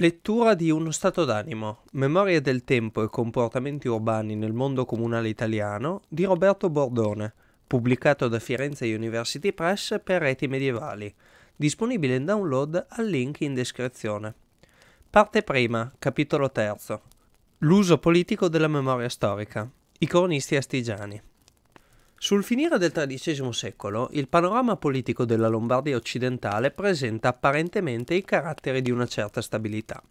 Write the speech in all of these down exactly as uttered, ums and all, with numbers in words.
Lettura di Uno stato d'animo, memoria del tempo e comportamenti urbani nel mondo comunale italiano di Roberto Bordone, pubblicato da Firenze University Press per reti medievali, disponibile in download al link in descrizione. Parte prima, capitolo terzo. L'uso politico della memoria storica, i cronisti astigiani. Sul finire del tredicesimo secolo, il panorama politico della Lombardia occidentale presenta apparentemente i caratteri di una certa stabilità.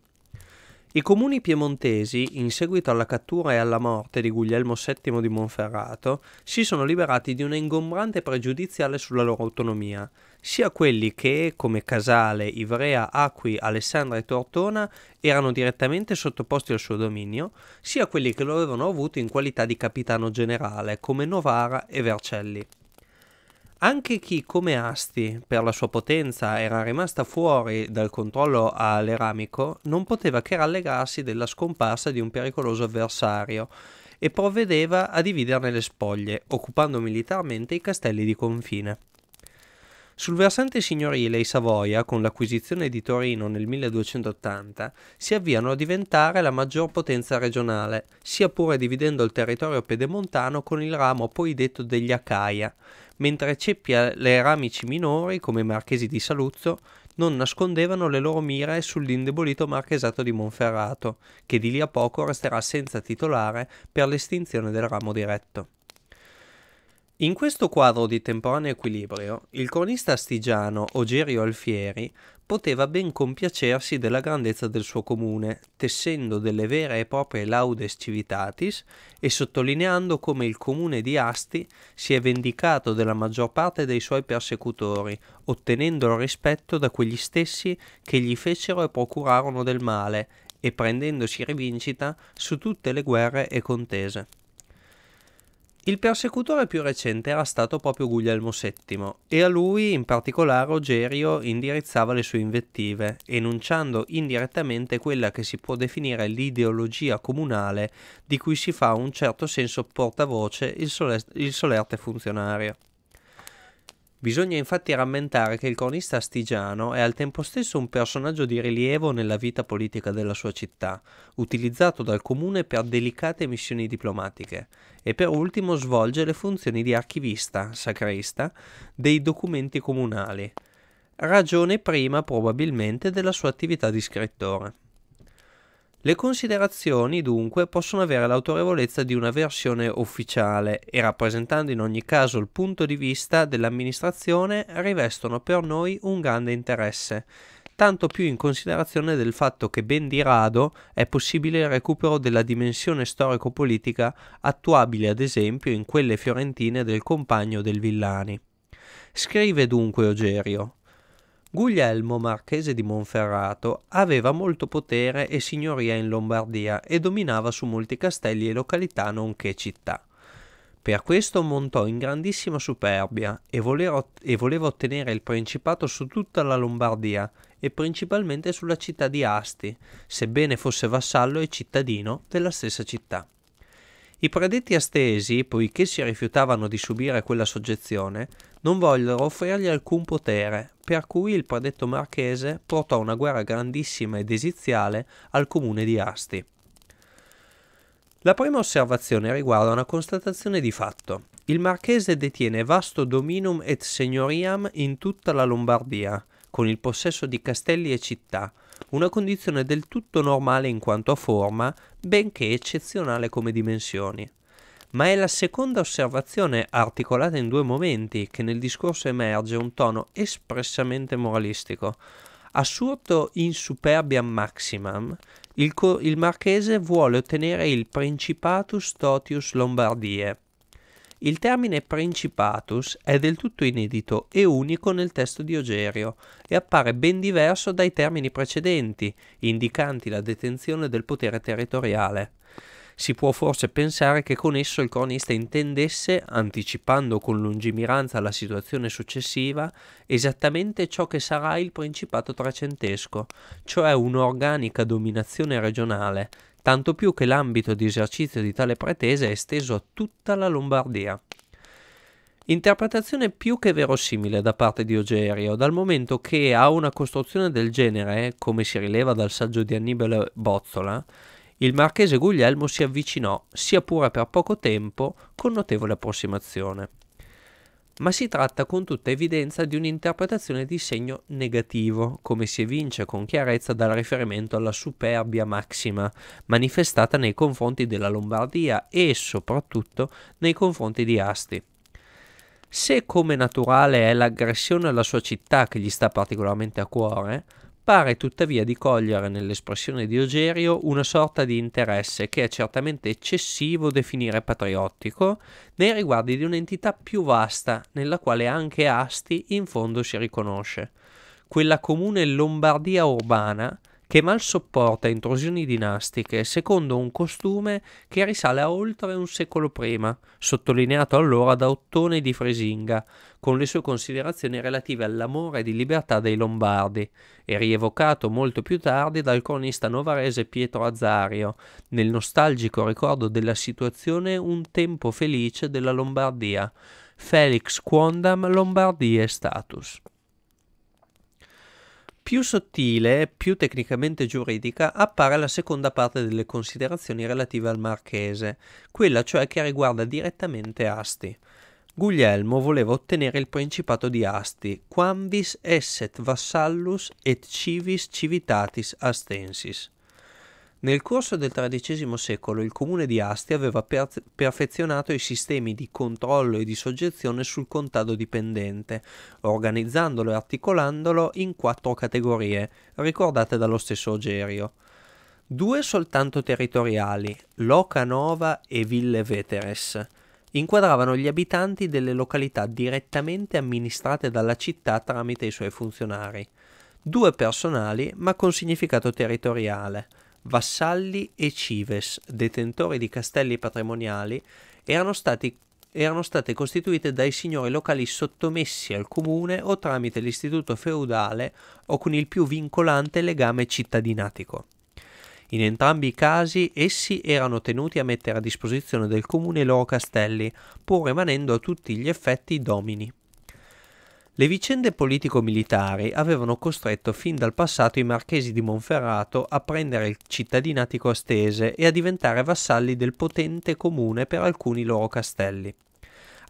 I comuni piemontesi, in seguito alla cattura e alla morte di Guglielmo settimo di Monferrato, si sono liberati di una ingombrante pregiudiziale sulla loro autonomia, sia quelli che, come Casale, Ivrea, Acqui, Alessandria e Tortona, erano direttamente sottoposti al suo dominio, sia quelli che lo avevano avuto in qualità di capitano generale, come Novara e Vercelli. Anche chi, come Asti, per la sua potenza era rimasta fuori dal controllo all'eramico, non poteva che rallegrarsi della scomparsa di un pericoloso avversario e provvedeva a dividerne le spoglie, occupando militarmente i castelli di confine. Sul versante signorile i Savoia, con l'acquisizione di Torino nel milleduecentottanta, si avviano a diventare la maggior potenza regionale, sia pure dividendo il territorio pedemontano con il ramo poi detto degli Acaia, mentre ceppi eramici minori, come i marchesi di Saluzzo, non nascondevano le loro mire sull'indebolito marchesato di Monferrato, che di lì a poco resterà senza titolare per l'estinzione del ramo diretto. In questo quadro di temporaneo equilibrio, il cronista astigiano Ogerio Alfieri poteva ben compiacersi della grandezza del suo comune, tessendo delle vere e proprie laudes civitatis e sottolineando come il comune di Asti si è vendicato della maggior parte dei suoi persecutori, ottenendo il rispetto da quegli stessi che gli fecero e procurarono del male, e prendendosi rivincita su tutte le guerre e contese. Il persecutore più recente era stato proprio Guglielmo settimo e a lui in particolare Ogerio indirizzava le sue invettive, enunciando indirettamente quella che si può definire l'ideologia comunale di cui si fa un certo senso portavoce il, sole- il solerte funzionario. Bisogna infatti rammentare che il cronista astigiano è al tempo stesso un personaggio di rilievo nella vita politica della sua città, utilizzato dal comune per delicate missioni diplomatiche, e per ultimo svolge le funzioni di archivista, sacrista, dei documenti comunali, ragione prima probabilmente della sua attività di scrittore. Le considerazioni, dunque, possono avere l'autorevolezza di una versione ufficiale e, rappresentando in ogni caso il punto di vista dell'amministrazione, rivestono per noi un grande interesse, tanto più in considerazione del fatto che ben di rado è possibile il recupero della dimensione storico-politica attuabile, ad esempio, in quelle fiorentine del compagno del Villani. Scrive dunque Ogerio: Guglielmo, marchese di Monferrato, aveva molto potere e signoria in Lombardia e dominava su molti castelli e località nonché città. Per questo montò in grandissima superbia e voleva ottenere il principato su tutta la Lombardia e principalmente sulla città di Asti, sebbene fosse vassallo e cittadino della stessa città. I predetti astesi, poiché si rifiutavano di subire quella soggezione, non vollero offrirgli alcun potere, per cui il predetto marchese portò una guerra grandissima e desiziale al comune di Asti. La prima osservazione riguarda una constatazione di fatto. Il marchese detiene vasto dominum et signoriam in tutta la Lombardia, con il possesso di castelli e città, una condizione del tutto normale in quanto a forma, benché eccezionale come dimensioni. Ma è la seconda osservazione, articolata in due momenti, che nel discorso emerge un tono espressamente moralistico. Assurdo in superbiam maximam, il, il marchese vuole ottenere il Principatus totius Lombardiae. Il termine Principatus è del tutto inedito e unico nel testo di Ogerio e appare ben diverso dai termini precedenti, indicanti la detenzione del potere territoriale. Si può forse pensare che con esso il cronista intendesse, anticipando con lungimiranza la situazione successiva, esattamente ciò che sarà il Principato trecentesco, cioè un'organica dominazione regionale, tanto più che l'ambito di esercizio di tale pretesa è esteso a tutta la Lombardia. Interpretazione più che verosimile da parte di Ogerio, dal momento che a una costruzione del genere, come si rileva dal saggio di Annibale Bozzola, il marchese Guglielmo si avvicinò, sia pure per poco tempo, con notevole approssimazione. Ma si tratta con tutta evidenza di un'interpretazione di segno negativo, come si evince con chiarezza dal riferimento alla superbia massima manifestata nei confronti della Lombardia e soprattutto nei confronti di Asti. Se come naturale è l'aggressione alla sua città che gli sta particolarmente a cuore, pare tuttavia di cogliere nell'espressione di Ogerio una sorta di interesse che è certamente eccessivo definire patriottico nei riguardi di un'entità più vasta nella quale anche Asti in fondo si riconosce, quella comune Lombardia urbana che mal sopporta intrusioni dinastiche secondo un costume che risale a oltre un secolo prima, sottolineato allora da Ottone di Fresinga, con le sue considerazioni relative all'amore di libertà dei Lombardi, e rievocato molto più tardi dal cronista novarese Pietro Azzario, nel nostalgico ricordo della situazione Un tempo felice della Lombardia, Felix quondam Lombardiae status. Più sottile, più tecnicamente giuridica, appare la seconda parte delle considerazioni relative al marchese, quella cioè che riguarda direttamente Asti. Guglielmo voleva ottenere il principato di Asti, quamvis esset vassallus et civis civitatis astensis. Nel corso del tredicesimo secolo il comune di Asti aveva per- perfezionato i sistemi di controllo e di soggezione sul contado dipendente, organizzandolo e articolandolo in quattro categorie, ricordate dallo stesso Ogerio. Due soltanto territoriali, Loca Nova e Ville Veteres, inquadravano gli abitanti delle località direttamente amministrate dalla città tramite i suoi funzionari. Due personali, ma con significato territoriale. Vassalli e cives, detentori di castelli patrimoniali, erano, stati, erano state costituite dai signori locali sottomessi al comune o tramite l'istituto feudale o con il più vincolante legame cittadinatico. In entrambi i casi essi erano tenuti a mettere a disposizione del comune i loro castelli, pur rimanendo a tutti gli effetti domini. Le vicende politico-militari avevano costretto fin dal passato i marchesi di Monferrato a prendere il cittadinatico astese e a diventare vassalli del potente comune per alcuni loro castelli.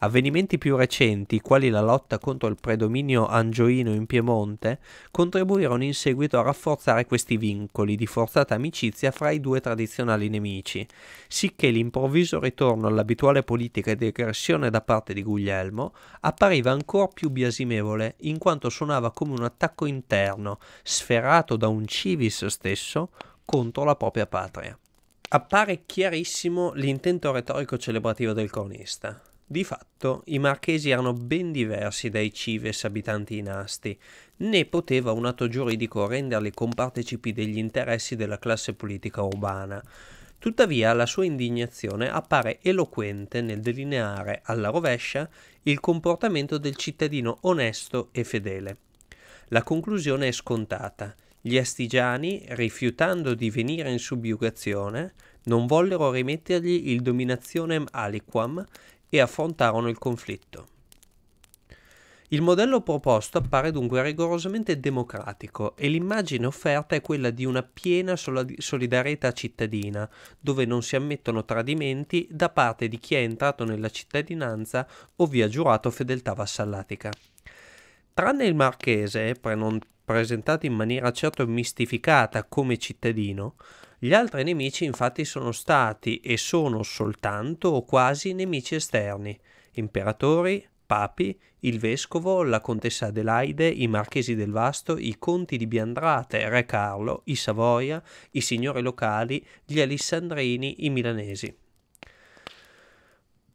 Avvenimenti più recenti, quali la lotta contro il predominio angioino in Piemonte, contribuirono in seguito a rafforzare questi vincoli di forzata amicizia fra i due tradizionali nemici, sicché l'improvviso ritorno all'abituale politica di aggressione da parte di Guglielmo appariva ancor più biasimevole, in quanto suonava come un attacco interno, sferrato da un civis stesso contro la propria patria. Appare chiarissimo l'intento retorico celebrativo del cronista. Di fatto, i marchesi erano ben diversi dai cives abitanti in Asti, né poteva un atto giuridico renderli compartecipi degli interessi della classe politica urbana. Tuttavia, la sua indignazione appare eloquente nel delineare, alla rovescia, il comportamento del cittadino onesto e fedele. La conclusione è scontata. Gli astigiani, rifiutando di venire in subjugazione, non vollero rimettergli il dominationem aliquam e affrontarono il conflitto. Il modello proposto appare dunque rigorosamente democratico e l'immagine offerta è quella di una piena solidarietà cittadina, dove non si ammettono tradimenti da parte di chi è entrato nella cittadinanza o vi ha giurato fedeltà vassallatica. Tranne il marchese, presentato in maniera certo mistificata come cittadino, gli altri nemici infatti sono stati e sono soltanto o quasi nemici esterni, imperatori, papi, il vescovo, la contessa Adelaide, i marchesi del Vasto, i conti di Biandrate, re Carlo, i Savoia, i signori locali, gli alessandrini, i milanesi.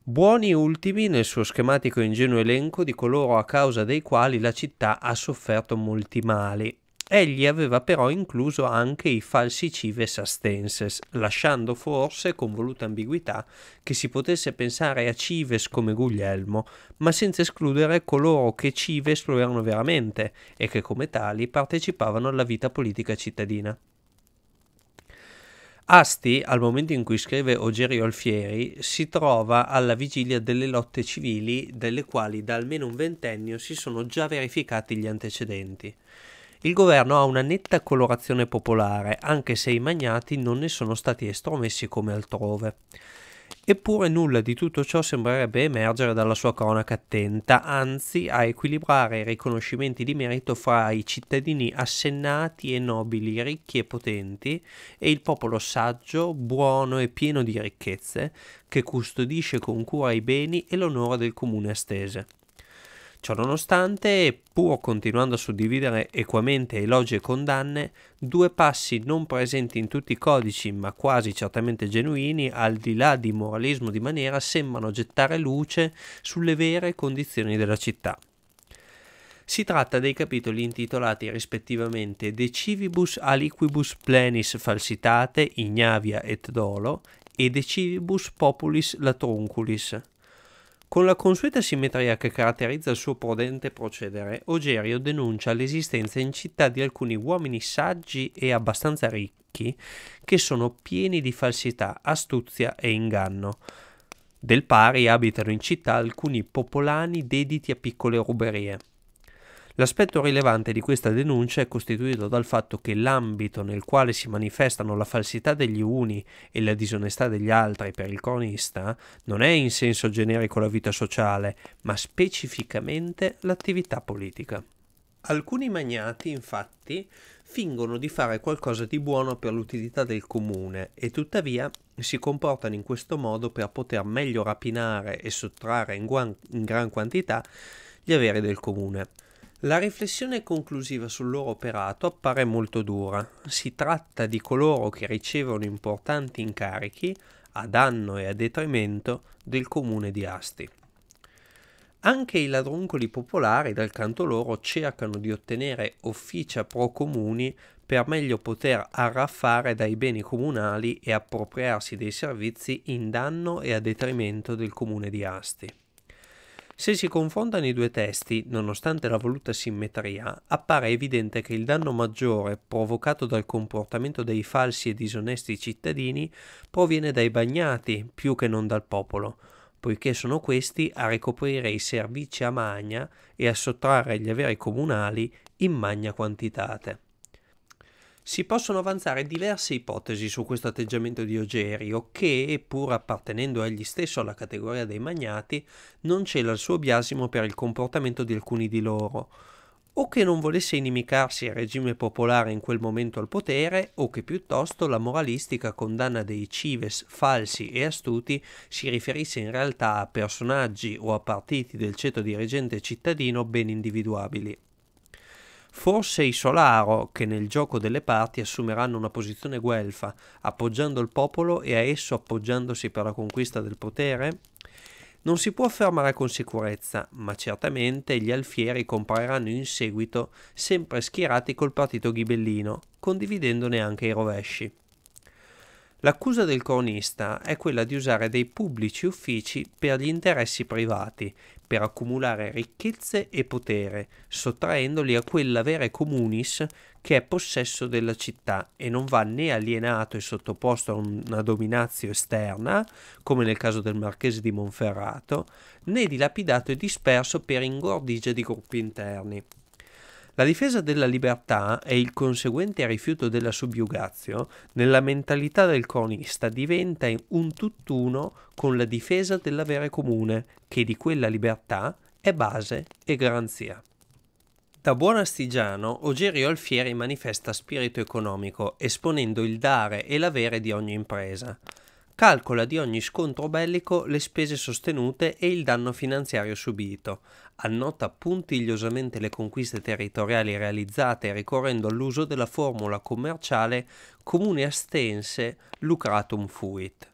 Buoni ultimi nel suo schematico e ingenuo elenco di coloro a causa dei quali la città ha sofferto molti mali. Egli aveva però incluso anche i falsi cives astenses, lasciando forse, con voluta ambiguità, che si potesse pensare a cives come Guglielmo, ma senza escludere coloro che cives lo erano veramente e che come tali partecipavano alla vita politica cittadina. Asti, al momento in cui scrive Ogerio Alfieri, si trova alla vigilia delle lotte civili delle quali da almeno un ventennio si sono già verificati gli antecedenti. Il governo ha una netta colorazione popolare, anche se i magnati non ne sono stati estromessi come altrove. Eppure nulla di tutto ciò sembrerebbe emergere dalla sua cronaca attenta, anzi a equilibrare i riconoscimenti di merito fra i cittadini assennati e nobili, ricchi e potenti, e il popolo saggio, buono e pieno di ricchezze, che custodisce con cura i beni e l'onore del comune astese. Ciononostante, pur continuando a suddividere equamente elogi e condanne, due passi non presenti in tutti i codici, ma quasi certamente genuini, al di là di moralismo di maniera, sembrano gettare luce sulle vere condizioni della città. Si tratta dei capitoli intitolati rispettivamente De civibus aliquibus plenis falsitate, ignavia et dolo, e De civibus populis latrunculis. Con la consueta simmetria che caratterizza il suo prudente procedere, Ogerio denuncia l'esistenza in città di alcuni uomini saggi e abbastanza ricchi che sono pieni di falsità, astuzia e inganno. Del pari abitano in città alcuni popolani dediti a piccole ruberie. L'aspetto rilevante di questa denuncia è costituito dal fatto che l'ambito nel quale si manifestano la falsità degli uni e la disonestà degli altri per il cronista non è in senso generico la vita sociale, ma specificamente l'attività politica. Alcuni magnati, infatti, fingono di fare qualcosa di buono per l'utilità del comune e tuttavia si comportano in questo modo per poter meglio rapinare e sottrarre in, in gran quantità gli averi del comune. La riflessione conclusiva sul loro operato appare molto dura. Si tratta di coloro che ricevono importanti incarichi a danno e a detrimento del comune di Asti. Anche i ladruncoli popolari dal canto loro cercano di ottenere officia pro comuni per meglio poter arraffare dai beni comunali e appropriarsi dei servizi in danno e a detrimento del comune di Asti. Se si confrontano i due testi, nonostante la voluta simmetria, appare evidente che il danno maggiore provocato dal comportamento dei falsi e disonesti cittadini proviene dai bagnati più che non dal popolo, poiché sono questi a ricoprire i servizi a magna e a sottrarre gli averi comunali in magna quantitate. Si possono avanzare diverse ipotesi su questo atteggiamento di Ogerio che, pur appartenendo egli stesso alla categoria dei magnati, non cela il suo biasimo per il comportamento di alcuni di loro, o che non volesse inimicarsi il regime popolare in quel momento al potere, o che piuttosto la moralistica condanna dei cives falsi e astuti si riferisse in realtà a personaggi o a partiti del ceto dirigente cittadino ben individuabili. Forse i Solaro, che nel gioco delle parti assumeranno una posizione guelfa, appoggiando il popolo e a esso appoggiandosi per la conquista del potere? Non si può affermare con sicurezza, ma certamente gli Alfieri compariranno in seguito sempre schierati col partito ghibellino, condividendone anche i rovesci. L'accusa del cronista è quella di usare dei pubblici uffici per gli interessi privati, per accumulare ricchezze e potere, sottraendoli a quella vera comunis che è possesso della città e non va né alienato e sottoposto a una dominazio esterna, come nel caso del marchese di Monferrato, né dilapidato e disperso per ingordigia di gruppi interni. La difesa della libertà e il conseguente rifiuto della subiugazio nella mentalità del cronista diventa un tutt'uno con la difesa dell'avere comune, che di quella libertà è base e garanzia. Da buon astigiano, Ogerio Alfieri manifesta spirito economico, esponendo il dare e l'avere di ogni impresa. Calcola di ogni scontro bellico le spese sostenute e il danno finanziario subito, annota puntigliosamente le conquiste territoriali realizzate ricorrendo all'uso della formula commerciale comune astense lucratum fuit.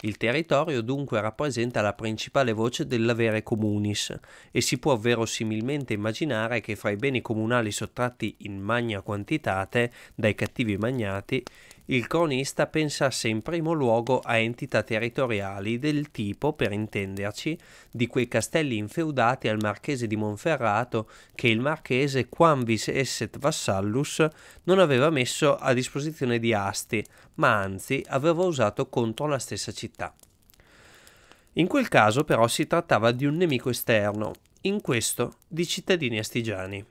Il territorio dunque rappresenta la principale voce dell'avere comunis e si può verosimilmente immaginare che fra i beni comunali sottratti in magna quantitate dai cattivi magnati il cronista pensasse in primo luogo a entità territoriali del tipo, per intenderci, di quei castelli infeudati al marchese di Monferrato che il marchese Quamvis Esset Vassallus non aveva messo a disposizione di Asti, ma anzi aveva usato contro la stessa città. In quel caso però si trattava di un nemico esterno, in questo di cittadini astigiani.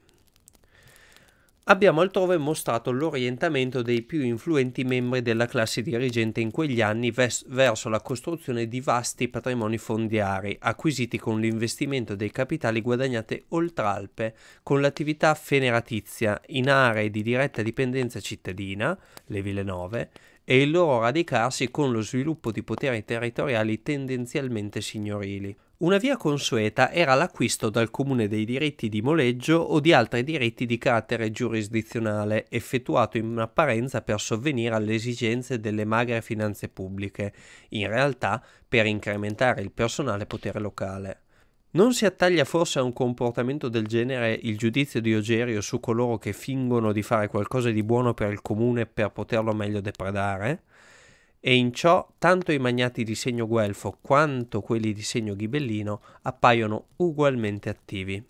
Abbiamo altrove mostrato l'orientamento dei più influenti membri della classe dirigente in quegli anni verso la costruzione di vasti patrimoni fondiari, acquisiti con l'investimento dei capitali guadagnati oltralpe con l'attività feneratizia in aree di diretta dipendenza cittadina, le ville nuove, e il loro radicarsi con lo sviluppo di poteri territoriali tendenzialmente signorili. Una via consueta era l'acquisto dal comune dei diritti di moleggio o di altri diritti di carattere giurisdizionale, effettuato in apparenza per sovvenire alle esigenze delle magre finanze pubbliche, in realtà per incrementare il personale potere locale. Non si attaglia forse a un comportamento del genere il giudizio di Ogerio su coloro che fingono di fare qualcosa di buono per il comune per poterlo meglio depredare? E in ciò tanto i magnati di segno guelfo quanto quelli di segno ghibellino appaiono ugualmente attivi.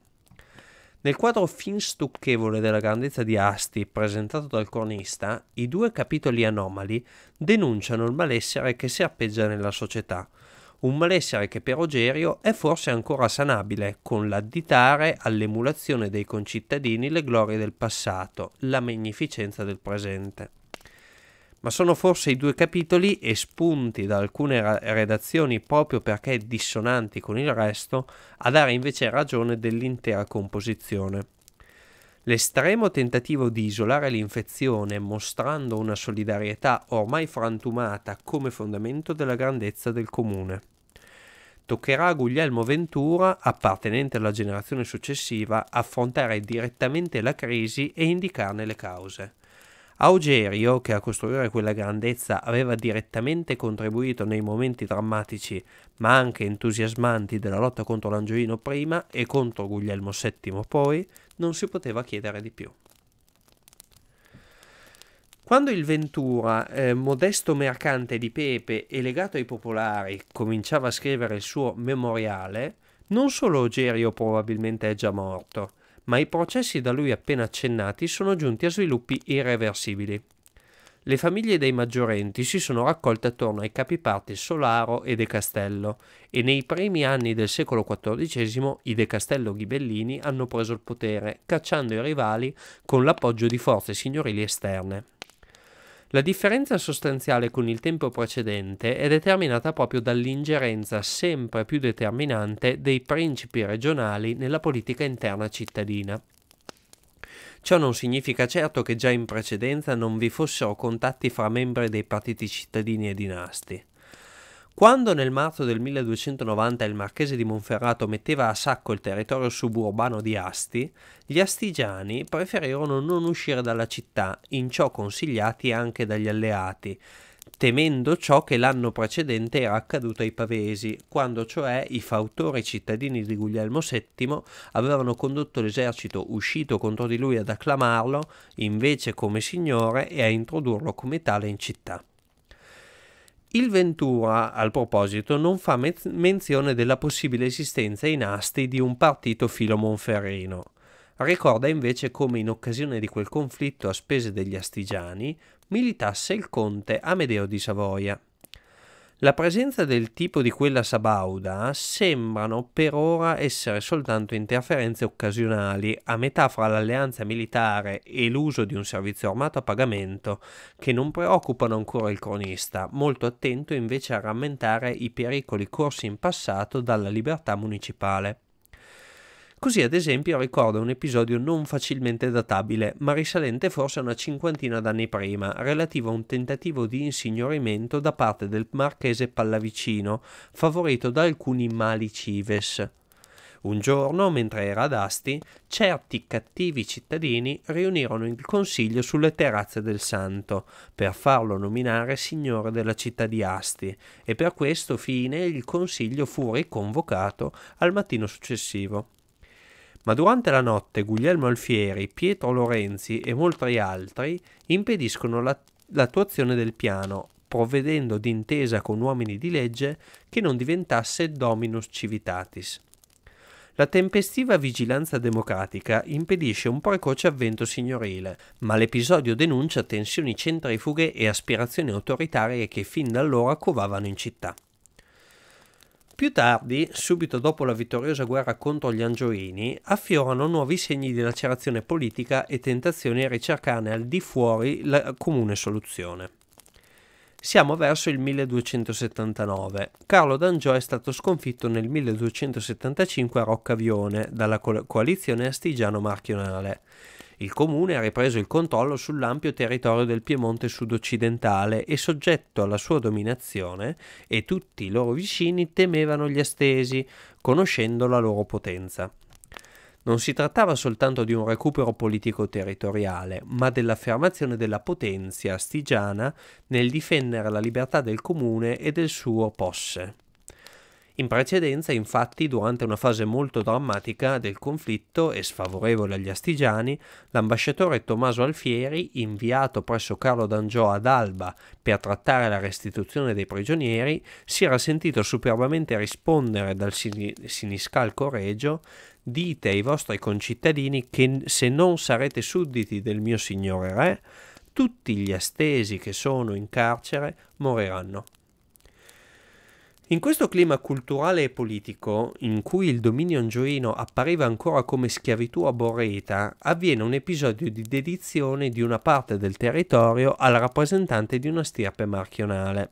Nel quadro fin stucchevole della grandezza di Asti, presentato dal cronista, i due capitoli anomali denunciano il malessere che serpeggia nella società, un malessere che per Ogerio è forse ancora sanabile, con l'additare all'emulazione dei concittadini le glorie del passato, la magnificenza del presente. Ma sono forse i due capitoli, espunti da alcune redazioni proprio perché dissonanti con il resto, a dare invece ragione dell'intera composizione. L'estremo tentativo di isolare l'infezione, mostrando una solidarietà ormai frantumata come fondamento della grandezza del comune. Toccherà a Guglielmo Ventura, appartenente alla generazione successiva, affrontare direttamente la crisi e indicarne le cause. A Ogerio, che a costruire quella grandezza aveva direttamente contribuito nei momenti drammatici ma anche entusiasmanti della lotta contro l'Angioino prima e contro Guglielmo settimo poi, non si poteva chiedere di più. Quando il Ventura, eh, modesto mercante di pepe e legato ai popolari, cominciava a scrivere il suo memoriale, non solo Ogerio probabilmente è già morto, ma i processi da lui appena accennati sono giunti a sviluppi irreversibili. Le famiglie dei maggiorenti si sono raccolte attorno ai capiparti Solaro e De Castello, e nei primi anni del secolo quattordicesimo i De Castello ghibellini hanno preso il potere, cacciando i rivali con l'appoggio di forze signorili esterne. La differenza sostanziale con il tempo precedente è determinata proprio dall'ingerenza sempre più determinante dei principi regionali nella politica interna cittadina. Ciò non significa certo che già in precedenza non vi fossero contatti fra membri dei partiti cittadini e dinasti. Quando nel marzo del milleduecentonovanta il marchese di Monferrato metteva a sacco il territorio suburbano di Asti, gli astigiani preferirono non uscire dalla città, in ciò consigliati anche dagli alleati, temendo ciò che l'anno precedente era accaduto ai pavesi, quando cioè i fautori cittadini di Guglielmo settimo avevano condotto l'esercito uscito contro di lui ad acclamarlo invece come signore e a introdurlo come tale in città. Il Ventura, al proposito, non fa menzione della possibile esistenza in Asti di un partito filomonferrino. Ricorda invece come in occasione di quel conflitto a spese degli astigiani militasse il conte Amedeo di Savoia. La presenza del tipo di quella sabauda sembrano per ora essere soltanto interferenze occasionali, a metà fra l'alleanza militare e l'uso di un servizio armato a pagamento, che non preoccupano ancora il cronista, molto attento invece a rammentare i pericoli corsi in passato dalla libertà municipale. Così ad esempio ricorda un episodio non facilmente databile, ma risalente forse a una cinquantina d'anni prima, relativo a un tentativo di insignorimento da parte del marchese Pallavicino, favorito da alcuni mali cives. Un giorno, mentre era ad Asti, certi cattivi cittadini riunirono il consiglio sulle terrazze del santo, per farlo nominare signore della città di Asti, e per questo fine il consiglio fu riconvocato al mattino successivo. Ma durante la notte Guglielmo Alfieri, Pietro Lorenzi e molti altri impediscono la l'attuazione del piano, provvedendo d'intesa con uomini di legge che non diventasse dominus civitatis. La tempestiva vigilanza democratica impedisce un precoce avvento signorile, ma l'episodio denuncia tensioni centrifughe e aspirazioni autoritarie che fin da allora covavano in città. Più tardi, subito dopo la vittoriosa guerra contro gli Angioini, affiorano nuovi segni di lacerazione politica e tentazioni a ricercare al di fuori la comune soluzione. Siamo verso il milleduecentosettantanove. Carlo D'Angio è stato sconfitto nel milleduecentosettantacinque a Roccavione dalla coalizione astigiano-marchionale. Il comune ha ripreso il controllo sull'ampio territorio del Piemonte sudoccidentale e soggetto alla sua dominazione, e tutti i loro vicini temevano gli astesi, conoscendo la loro potenza. Non si trattava soltanto di un recupero politico territoriale, ma dell'affermazione della potenza astigiana nel difendere la libertà del comune e del suo posse. In precedenza, infatti, durante una fase molto drammatica del conflitto e sfavorevole agli astigiani, l'ambasciatore Tommaso Alfieri, inviato presso Carlo D'Angio ad Alba per trattare la restituzione dei prigionieri, si era sentito superbamente rispondere dal siniscalco regio: «Dite ai vostri concittadini che se non sarete sudditi del mio signore re, tutti gli astesi che sono in carcere moriranno». In questo clima culturale e politico, in cui il dominio angioino appariva ancora come schiavitù aborreta, avviene un episodio di dedizione di una parte del territorio al rappresentante di una stirpe marchionale.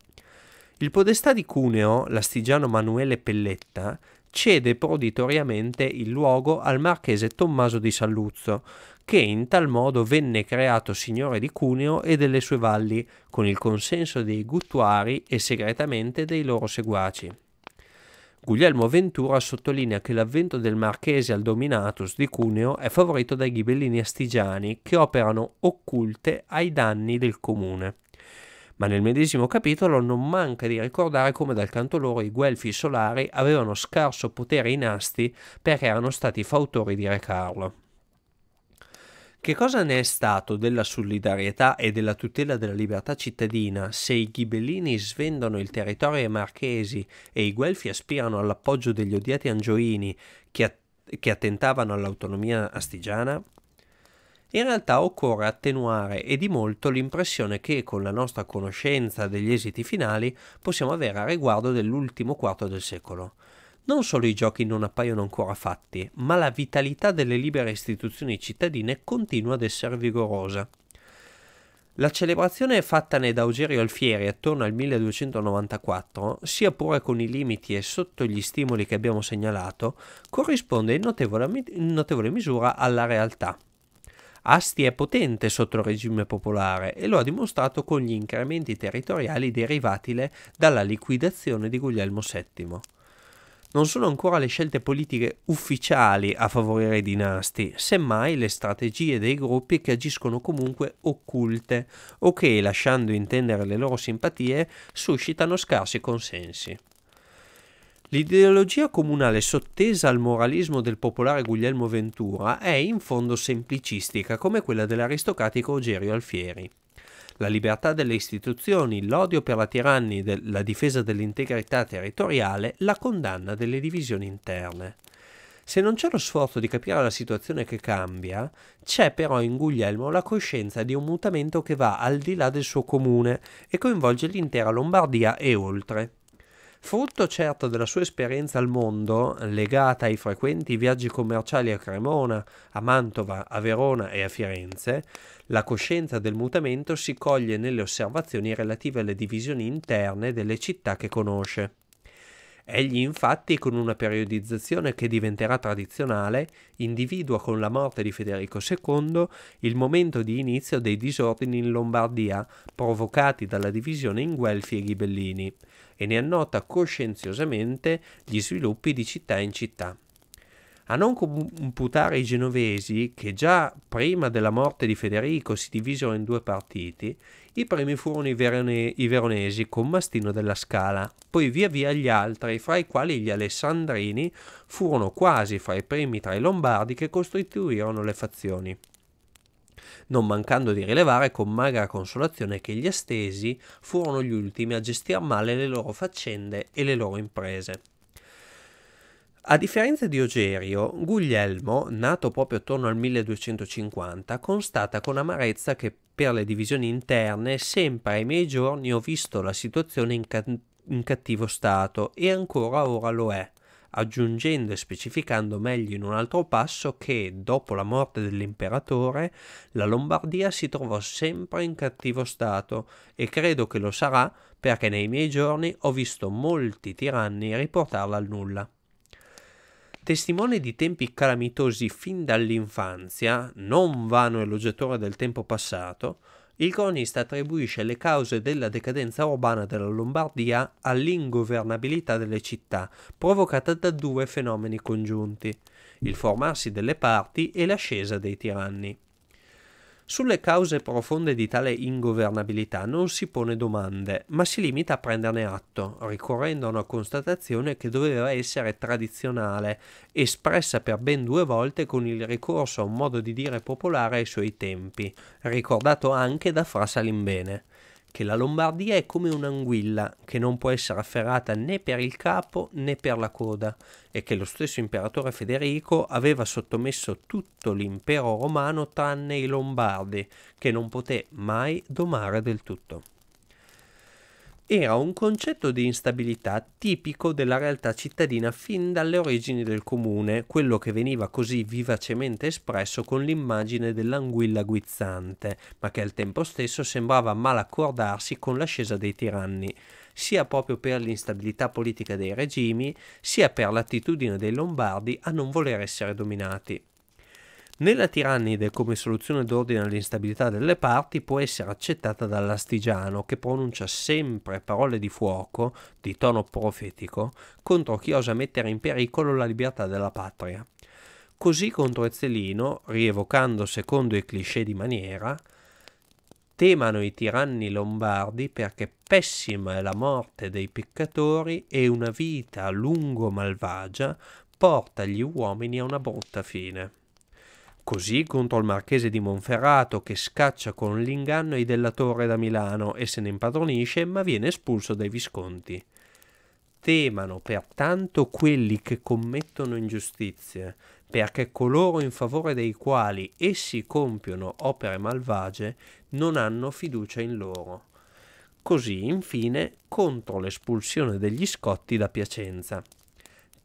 Il podestà di Cuneo, l'astigiano Manuele Pelletta, cede proditoriamente il luogo al marchese Tommaso di Saluzzo, che in tal modo venne creato signore di Cuneo e delle sue valli, con il consenso dei guttuari e segretamente dei loro seguaci. Guglielmo Ventura sottolinea che l'avvento del marchese al dominatus di Cuneo è favorito dai ghibellini astigiani, che operano occulte ai danni del comune. Ma nel medesimo capitolo non manca di ricordare come dal canto loro i guelfi solari avevano scarso potere in Asti perché erano stati fautori di Re Carlo. Che cosa ne è stato della solidarietà e della tutela della libertà cittadina se i ghibellini svendono il territorio ai marchesi e i guelfi aspirano all'appoggio degli odiati angioini che, att che attentavano all'autonomia astigiana? In realtà occorre attenuare e di molto l'impressione che, con la nostra conoscenza degli esiti finali, possiamo avere a riguardo dell'ultimo quarto del secolo. Non solo i giochi non appaiono ancora fatti, ma la vitalità delle libere istituzioni cittadine continua ad essere vigorosa. La celebrazione fattane da Ogerio Alfieri attorno al milleduecentonovantaquattro, sia pure con i limiti e sotto gli stimoli che abbiamo segnalato, corrisponde in notevole, in notevole misura alla realtà. Asti è potente sotto il regime popolare e lo ha dimostrato con gli incrementi territoriali derivati dalla liquidazione di Guglielmo settimo. Non sono ancora le scelte politiche ufficiali a favorire i dinasti, semmai le strategie dei gruppi che agiscono comunque occulte o che, lasciando intendere le loro simpatie, suscitano scarsi consensi. L'ideologia comunale sottesa al moralismo del popolare Guglielmo Ventura è in fondo semplicistica come quella dell'aristocratico Ogerio Alfieri. La libertà delle istituzioni, l'odio per la tiranni, la difesa dell'integrità territoriale, la condanna delle divisioni interne. Se non c'è lo sforzo di capire la situazione che cambia, c'è però in Guglielmo la coscienza di un mutamento che va al di là del suo comune e coinvolge l'intera Lombardia e oltre. Frutto certo della sua esperienza al mondo, legata ai frequenti viaggi commerciali a Cremona, a Mantova, a Verona e a Firenze, la coscienza del mutamento si coglie nelle osservazioni relative alle divisioni interne delle città che conosce. Egli infatti, con una periodizzazione che diventerà tradizionale, individua con la morte di Federico secondo il momento di inizio dei disordini in Lombardia, provocati dalla divisione in Guelfi e Ghibellini, e ne annota coscienziosamente gli sviluppi di città in città. A non computare i genovesi, che già prima della morte di Federico si divisero in due partiti, i primi furono i, verone i veronesi con Mastino della Scala, poi via via gli altri, fra i quali gli alessandrini furono quasi fra i primi tra i lombardi che costituirono le fazioni. non mancando di rilevare con magra consolazione che gli Estesi furono gli ultimi a gestir male le loro faccende e le loro imprese. A differenza di Ogerio, Guglielmo, nato proprio attorno al milleduecentocinquanta, constata con amarezza che per le divisioni interne sempre ai miei giorni ho visto la situazione in, ca in cattivo stato e ancora ora lo è, aggiungendo e specificando meglio in un altro passo che, dopo la morte dell'imperatore, la Lombardia si trovò sempre in cattivo stato e credo che lo sarà perché nei miei giorni ho visto molti tiranni riportarla al nulla. Testimone di tempi calamitosi fin dall'infanzia, non vano elogiatore del tempo passato, il cronista attribuisce le cause della decadenza urbana della Lombardia all'ingovernabilità delle città, provocata da due fenomeni congiunti, il formarsi delle parti e l'ascesa dei tiranni. Sulle cause profonde di tale ingovernabilità non si pone domande, ma si limita a prenderne atto, ricorrendo a una constatazione che doveva essere tradizionale, espressa per ben due volte con il ricorso a un modo di dire popolare ai suoi tempi, ricordato anche da Fra Salimbene, che la Lombardia è come un'anguilla che non può essere afferrata né per il capo né per la coda e che lo stesso imperatore Federico aveva sottomesso tutto l'impero romano tranne i Lombardi, che non poté mai domare del tutto. Era un concetto di instabilità tipico della realtà cittadina fin dalle origini del comune, quello che veniva così vivacemente espresso con l'immagine dell'anguilla guizzante, ma che al tempo stesso sembrava mal accordarsi con l'ascesa dei tiranni, sia proprio per l'instabilità politica dei regimi, sia per l'attitudine dei Lombardi a non voler essere dominati. Nella tirannide come soluzione d'ordine all'instabilità delle parti può essere accettata dall'astigiano che pronuncia sempre parole di fuoco, di tono profetico, contro chi osa mettere in pericolo la libertà della patria. Così contro Ezzelino, rievocando secondo i cliché di maniera, temano i tiranni lombardi perché pessima è la morte dei peccatori e una vita a lungo malvagia porta gli uomini a una brutta fine. Così contro il marchese di Monferrato che scaccia con l'inganno i Della Torre da Milano e se ne impadronisce ma viene espulso dai Visconti. Temano pertanto quelli che commettono ingiustizie, perché coloro in favore dei quali essi compiono opere malvagie non hanno fiducia in loro. Così infine contro l'espulsione degli Scotti da Piacenza.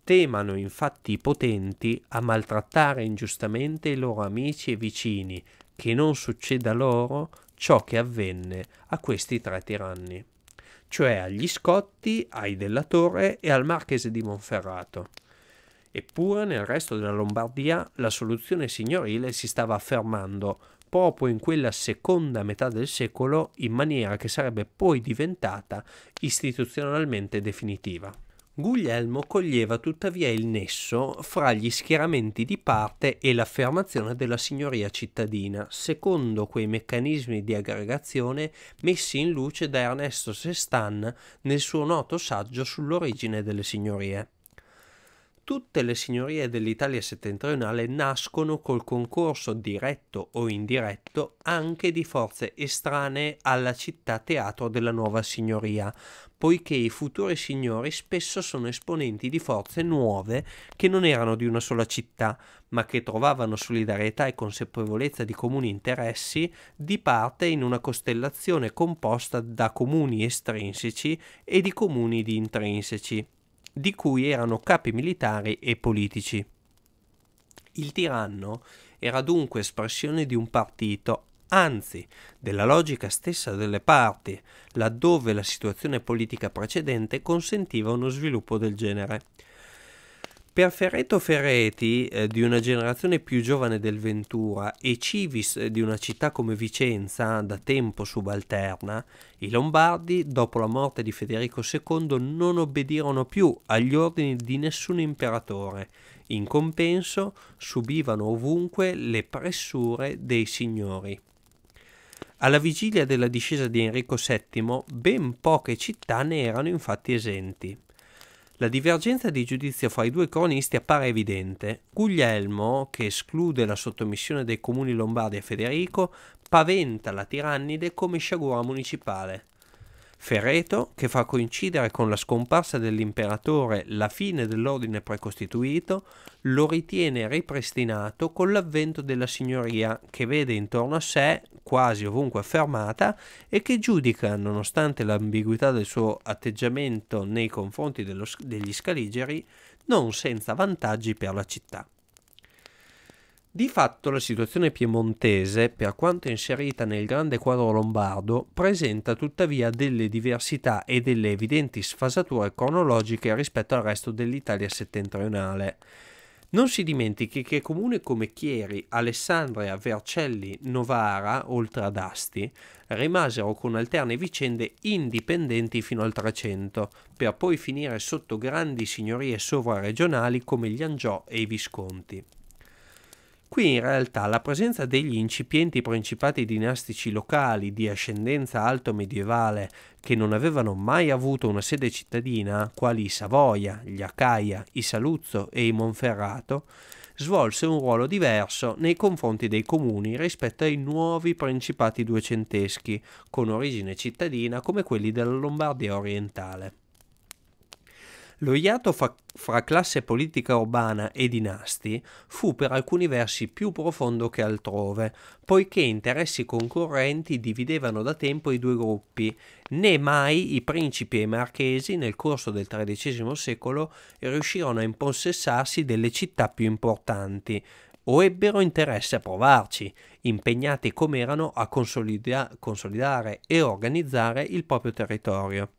Temano infatti i potenti a maltrattare ingiustamente i loro amici e vicini, che non succeda loro ciò che avvenne a questi tre tiranni, cioè agli Scotti, ai Della Torre e al marchese di Monferrato. Eppure nel resto della Lombardia la soluzione signorile si stava affermando proprio in quella seconda metà del secolo in maniera che sarebbe poi diventata istituzionalmente definitiva. Guglielmo coglieva tuttavia il nesso fra gli schieramenti di parte e l'affermazione della signoria cittadina, secondo quei meccanismi di aggregazione messi in luce da Ernesto Sestan nel suo noto saggio sull'origine delle signorie. Tutte le signorie dell'Italia settentrionale nascono col concorso diretto o indiretto anche di forze estranee alla città teatro della nuova signoria, poiché i futuri signori spesso sono esponenti di forze nuove che non erano di una sola città, ma che trovavano solidarietà e consapevolezza di comuni interessi di parte in una costellazione composta da comuni estrinseci e di comuni di intrinseci, di cui erano capi militari e politici. Il tiranno era dunque espressione di un partito, anzi della logica stessa delle parti, laddove la situazione politica precedente consentiva uno sviluppo del genere. Per Ferretto Ferretti, eh, di una generazione più giovane del Ventura, e civis di una città come Vicenza, da tempo subalterna, i Lombardi, dopo la morte di Federico secondo, non obbedirono più agli ordini di nessun imperatore. In compenso, subivano ovunque le pressure dei signori. Alla vigilia della discesa di Enrico settimo, ben poche città ne erano infatti esenti. La divergenza di giudizio fra i due cronisti appare evidente. Guglielmo, che esclude la sottomissione dei comuni lombardi a Federico, paventa la tirannide come sciagura municipale. Ferretto, che fa coincidere con la scomparsa dell'imperatore la fine dell'ordine precostituito, lo ritiene ripristinato con l'avvento della signoria, che vede intorno a sé, quasi ovunque affermata, e che giudica, nonostante l'ambiguità del suo atteggiamento nei confronti dello, degli scaligeri, non senza vantaggi per la città. Di fatto la situazione piemontese, per quanto inserita nel grande quadro lombardo, presenta tuttavia delle diversità e delle evidenti sfasature cronologiche rispetto al resto dell'Italia settentrionale. Non si dimentichi che comuni come Chieri, Alessandria, Vercelli, Novara, oltre ad Asti, rimasero con alterne vicende indipendenti fino al Trecento, per poi finire sotto grandi signorie sovraregionali come gli Angiò e i Visconti. Qui in realtà la presenza degli incipienti principati dinastici locali di ascendenza alto-medievale che non avevano mai avuto una sede cittadina, quali i Savoia, gli Acaia, i Saluzzo e i Monferrato, svolse un ruolo diverso nei confronti dei comuni rispetto ai nuovi principati duecenteschi, con origine cittadina come quelli della Lombardia orientale. Lo iato fra, fra classe politica urbana e dinasti fu per alcuni versi più profondo che altrove, poiché interessi concorrenti dividevano da tempo i due gruppi, né mai i principi e i marchesi nel corso del tredicesimo secolo riuscirono a impossessarsi delle città più importanti, o ebbero interesse a provarci, impegnati com'erano a consolida- consolidare e organizzare il proprio territorio.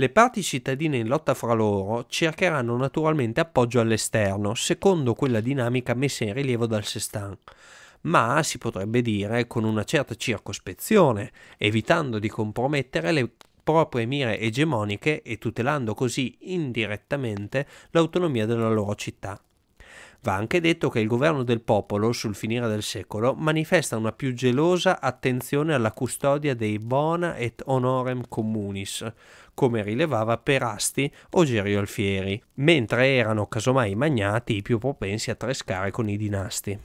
Le parti cittadine in lotta fra loro cercheranno naturalmente appoggio all'esterno, secondo quella dinamica messa in rilievo dal Sestan, ma si potrebbe dire con una certa circospezione, evitando di compromettere le proprie mire egemoniche e tutelando così indirettamente l'autonomia della loro città. Va anche detto che il governo del popolo, sul finire del secolo, manifesta una più gelosa attenzione alla custodia dei bona et honorem communis, come rilevava per Asti Ogerio Alfieri, mentre erano casomai i magnati i più propensi a trescare con i dinasti.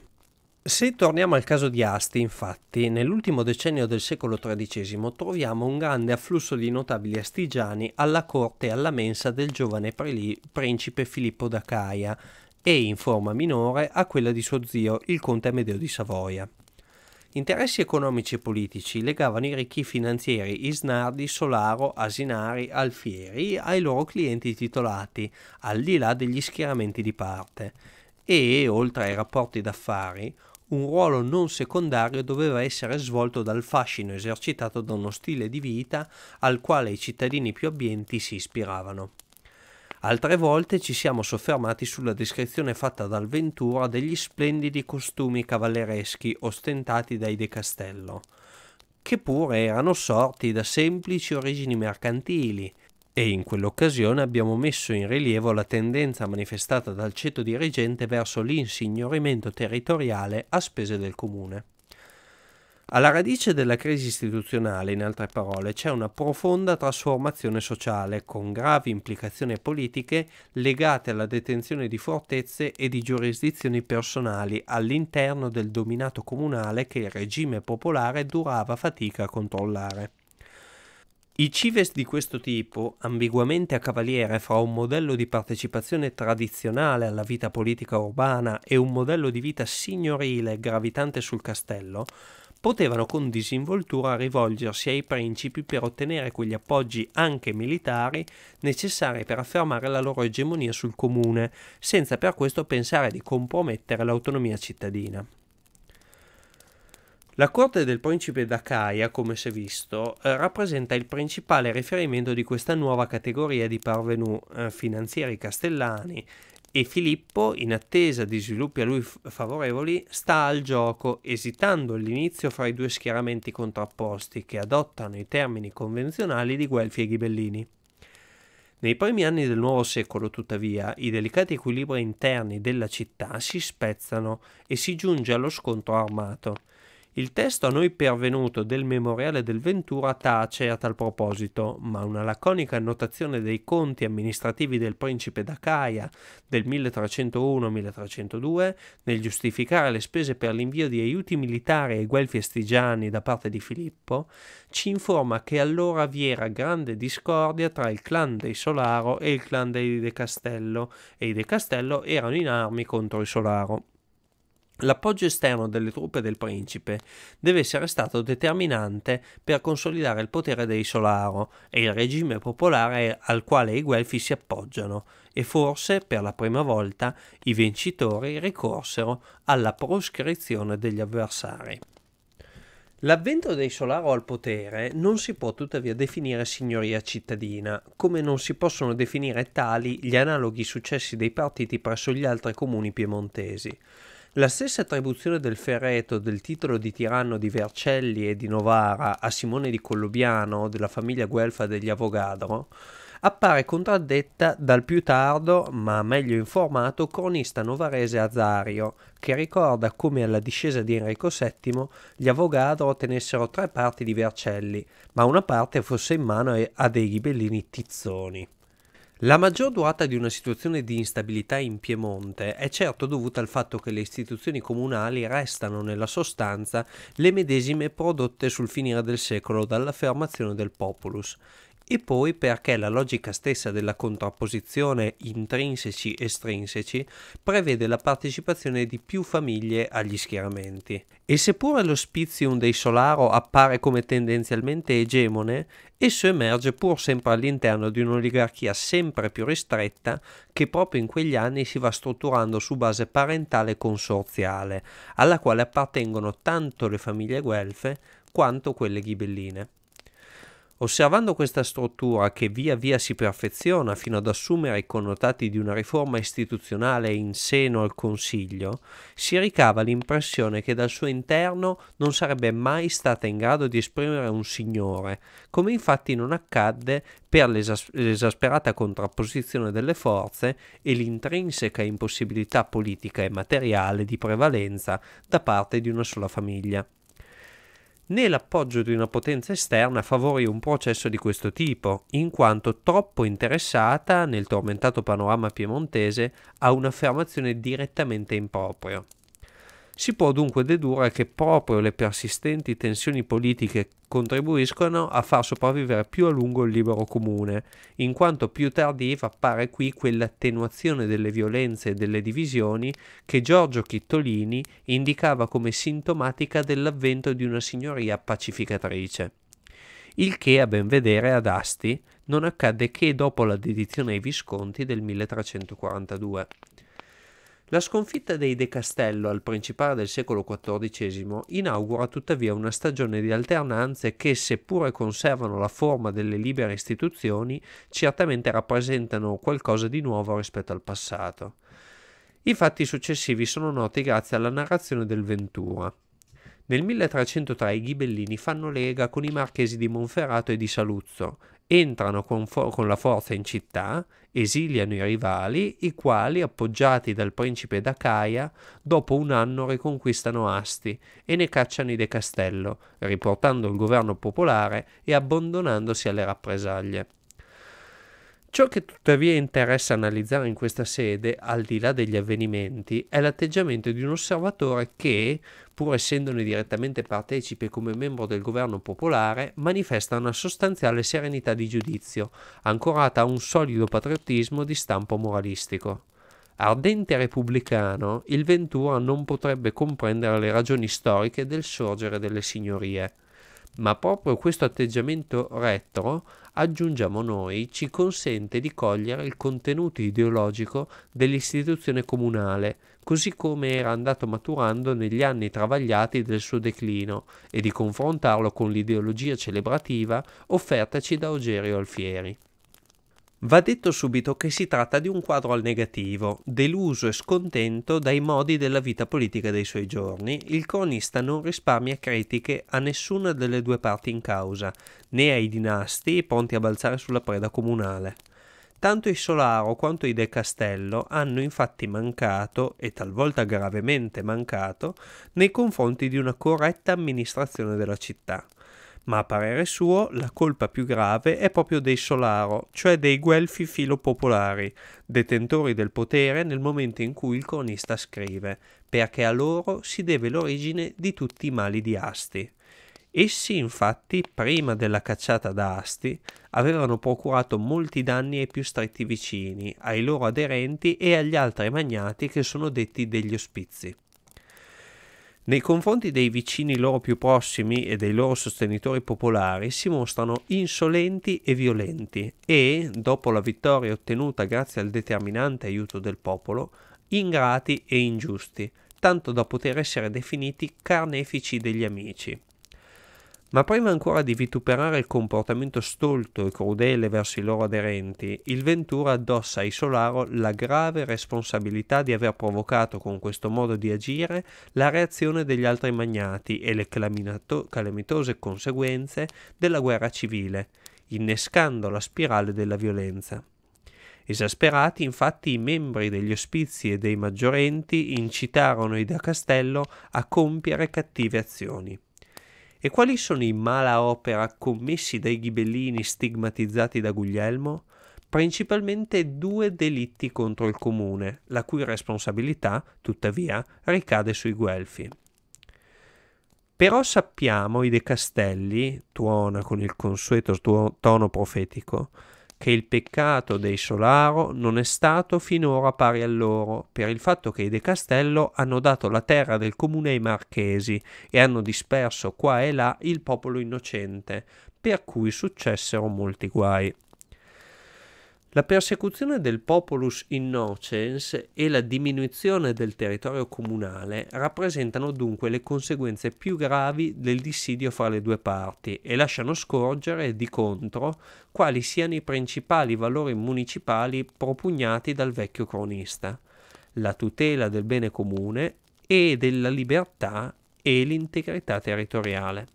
Se torniamo al caso di Asti, infatti, nell'ultimo decennio del secolo tredicesimo troviamo un grande afflusso di notabili astigiani alla corte e alla mensa del giovane preli- principe Filippo d'Acaia, e in forma minore a quella di suo zio, il conte Amedeo di Savoia. Interessi economici e politici legavano i ricchi finanzieri Isnardi, Solaro, Asinari, Alfieri ai loro clienti titolati, al di là degli schieramenti di parte, e, oltre ai rapporti d'affari, un ruolo non secondario doveva essere svolto dal fascino esercitato da uno stile di vita al quale i cittadini più abbienti si ispiravano. Altre volte ci siamo soffermati sulla descrizione fatta dal Ventura degli splendidi costumi cavallereschi ostentati dai De Castello, che pure erano sorti da semplici origini mercantili, e in quell'occasione abbiamo messo in rilievo la tendenza manifestata dal ceto dirigente verso l'insignorimento territoriale a spese del comune. Alla radice della crisi istituzionale, in altre parole, c'è una profonda trasformazione sociale, con gravi implicazioni politiche legate alla detenzione di fortezze e di giurisdizioni personali all'interno del dominato comunale che il regime popolare durava fatica a controllare. I cives di questo tipo, ambiguamente a cavaliere fra un modello di partecipazione tradizionale alla vita politica urbana e un modello di vita signorile gravitante sul castello, potevano con disinvoltura rivolgersi ai principi per ottenere quegli appoggi anche militari necessari per affermare la loro egemonia sul comune, senza per questo pensare di compromettere l'autonomia cittadina. La corte del principe d'Acaia, come si è visto, rappresenta il principale riferimento di questa nuova categoria di parvenu, finanzieri castellani, e Filippo, in attesa di sviluppi a lui favorevoli, sta al gioco, esitando all'inizio fra i due schieramenti contrapposti che adottano i termini convenzionali di Guelfi e Ghibellini. Nei primi anni del nuovo secolo, tuttavia, i delicati equilibri interni della città si spezzano e si giunge allo scontro armato. Il testo a noi pervenuto del memoriale del Ventura tace a tal proposito, ma una laconica annotazione dei conti amministrativi del principe d'Acaia del milletrecentouno milletrecentodue, nel giustificare le spese per l'invio di aiuti militari ai guelfi estigiani da parte di Filippo, ci informa che allora vi era grande discordia tra il clan dei Solaro e il clan dei De Castello, e i De Castello erano in armi contro i Solaro. L'appoggio esterno delle truppe del principe deve essere stato determinante per consolidare il potere dei Solaro e il regime popolare al quale i Guelfi si appoggiano, e forse per la prima volta i vincitori ricorsero alla proscrizione degli avversari. L'avvento dei Solaro al potere non si può tuttavia definire signoria cittadina, come non si possono definire tali gli analoghi successi dei partiti presso gli altri comuni piemontesi. La stessa attribuzione del Ferretto del titolo di tiranno di Vercelli e di Novara a Simone di Collobiano della famiglia guelfa degli Avogadro appare contraddetta dal più tardo ma meglio informato cronista novarese Azario, che ricorda come alla discesa di Enrico settimo gli Avogadro tenessero tre parti di Vercelli, ma una parte fosse in mano a dei ghibellini tizzoni. La maggior durata di una situazione di instabilità in Piemonte è certo dovuta al fatto che le istituzioni comunali restano nella sostanza le medesime prodotte sul finire del secolo dall'affermazione del populus, e poi perché la logica stessa della contrapposizione intrinseci-estrinseci prevede la partecipazione di più famiglie agli schieramenti. E seppure l'ospizium dei Solaro appare come tendenzialmente egemone, esso emerge pur sempre all'interno di un'oligarchia sempre più ristretta che proprio in quegli anni si va strutturando su base parentale consorziale, alla quale appartengono tanto le famiglie guelfe quanto quelle ghibelline. Osservando questa struttura che via via si perfeziona fino ad assumere i connotati di una riforma istituzionale in seno al Consiglio, si ricava l'impressione che dal suo interno non sarebbe mai stata in grado di esprimere un signore, come infatti non accadde per l'esas- l'esasperata contrapposizione delle forze e l'intrinseca impossibilità politica e materiale di prevalenza da parte di una sola famiglia. Né l'appoggio di una potenza esterna favorì un processo di questo tipo, in quanto troppo interessata, nel tormentato panorama piemontese, a un'affermazione direttamente impropria. Si può dunque dedurre che proprio le persistenti tensioni politiche contribuiscono a far sopravvivere più a lungo il libero comune, in quanto più tardiva appare qui quell'attenuazione delle violenze e delle divisioni che Giorgio Chittolini indicava come sintomatica dell'avvento di una signoria pacificatrice. Il che, a ben vedere, ad Asti non accadde che dopo la dedizione ai Visconti del milletrecentoquarantadue. La sconfitta dei De Castello al principale del secolo quattordicesimo inaugura tuttavia una stagione di alternanze che, seppure conservano la forma delle libere istituzioni, certamente rappresentano qualcosa di nuovo rispetto al passato. I fatti successivi sono noti grazie alla narrazione del Ventura. Nel milletrecentotre i ghibellini fanno lega con i marchesi di Monferrato e di Saluzzo, entrano con, con la forza in città, esiliano i rivali, i quali, appoggiati dal principe d'Acaia, dopo un anno riconquistano Asti e ne cacciano i De Castello, riportando il governo popolare e abbandonandosi alle rappresaglie. Ciò che tuttavia interessa analizzare in questa sede, al di là degli avvenimenti, è l'atteggiamento di un osservatore che, pur essendone direttamente partecipe come membro del governo popolare, manifesta una sostanziale serenità di giudizio, ancorata a un solido patriottismo di stampo moralistico. Ardente repubblicano, il Ventura non potrebbe comprendere le ragioni storiche del sorgere delle signorie. Ma proprio questo atteggiamento retro, aggiungiamo noi, ci consente di cogliere il contenuto ideologico dell'istituzione comunale, così come era andato maturando negli anni travagliati del suo declino, e di confrontarlo con l'ideologia celebrativa offertaci da Ogerio Alfieri. Va detto subito che si tratta di un quadro al negativo, deluso e scontento dai modi della vita politica dei suoi giorni. Il cronista non risparmia critiche a nessuna delle due parti in causa, né ai dinasti pronti a balzare sulla preda comunale. Tanto i Solaro quanto i De Castello hanno infatti mancato, e talvolta gravemente mancato, nei confronti di una corretta amministrazione della città. Ma a parere suo la colpa più grave è proprio dei Solaro, cioè dei guelfi filopopolari, detentori del potere nel momento in cui il cronista scrive, perché a loro si deve l'origine di tutti i mali di Asti. Essi infatti, prima della cacciata da Asti, avevano procurato molti danni ai più stretti vicini, ai loro aderenti e agli altri magnati che sono detti degli ospizi. Nei confronti dei vicini loro più prossimi e dei loro sostenitori popolari si mostrano insolenti e violenti e, dopo la vittoria ottenuta grazie al determinante aiuto del popolo, ingrati e ingiusti, tanto da poter essere definiti carnefici degli amici. Ma prima ancora di vituperare il comportamento stolto e crudele verso i loro aderenti, il Ventura addossa ai Solaro la grave responsabilità di aver provocato con questo modo di agire la reazione degli altri magnati e le calamitose conseguenze della guerra civile, innescando la spirale della violenza. Esasperati, infatti, i membri degli ospizi e dei maggiorenti incitarono i Da Castello a compiere cattive azioni. E quali sono i malaopera commessi dai ghibellini stigmatizzati da Guglielmo? Principalmente due delitti contro il comune, la cui responsabilità, tuttavia, ricade sui guelfi. Però sappiamo, i De Castelli, tuona con il consueto tono profetico, che il peccato dei Solaro non è stato finora pari a loro, per il fatto che i De Castello hanno dato la terra del comune ai marchesi e hanno disperso qua e là il popolo innocente, per cui successero molti guai. La persecuzione del populus innocens e la diminuzione del territorio comunale rappresentano dunque le conseguenze più gravi del dissidio fra le due parti e lasciano scorgere, di contro, quali siano i principali valori municipali propugnati dal vecchio cronista: la tutela del bene comune e della libertà e l'integrità territoriale.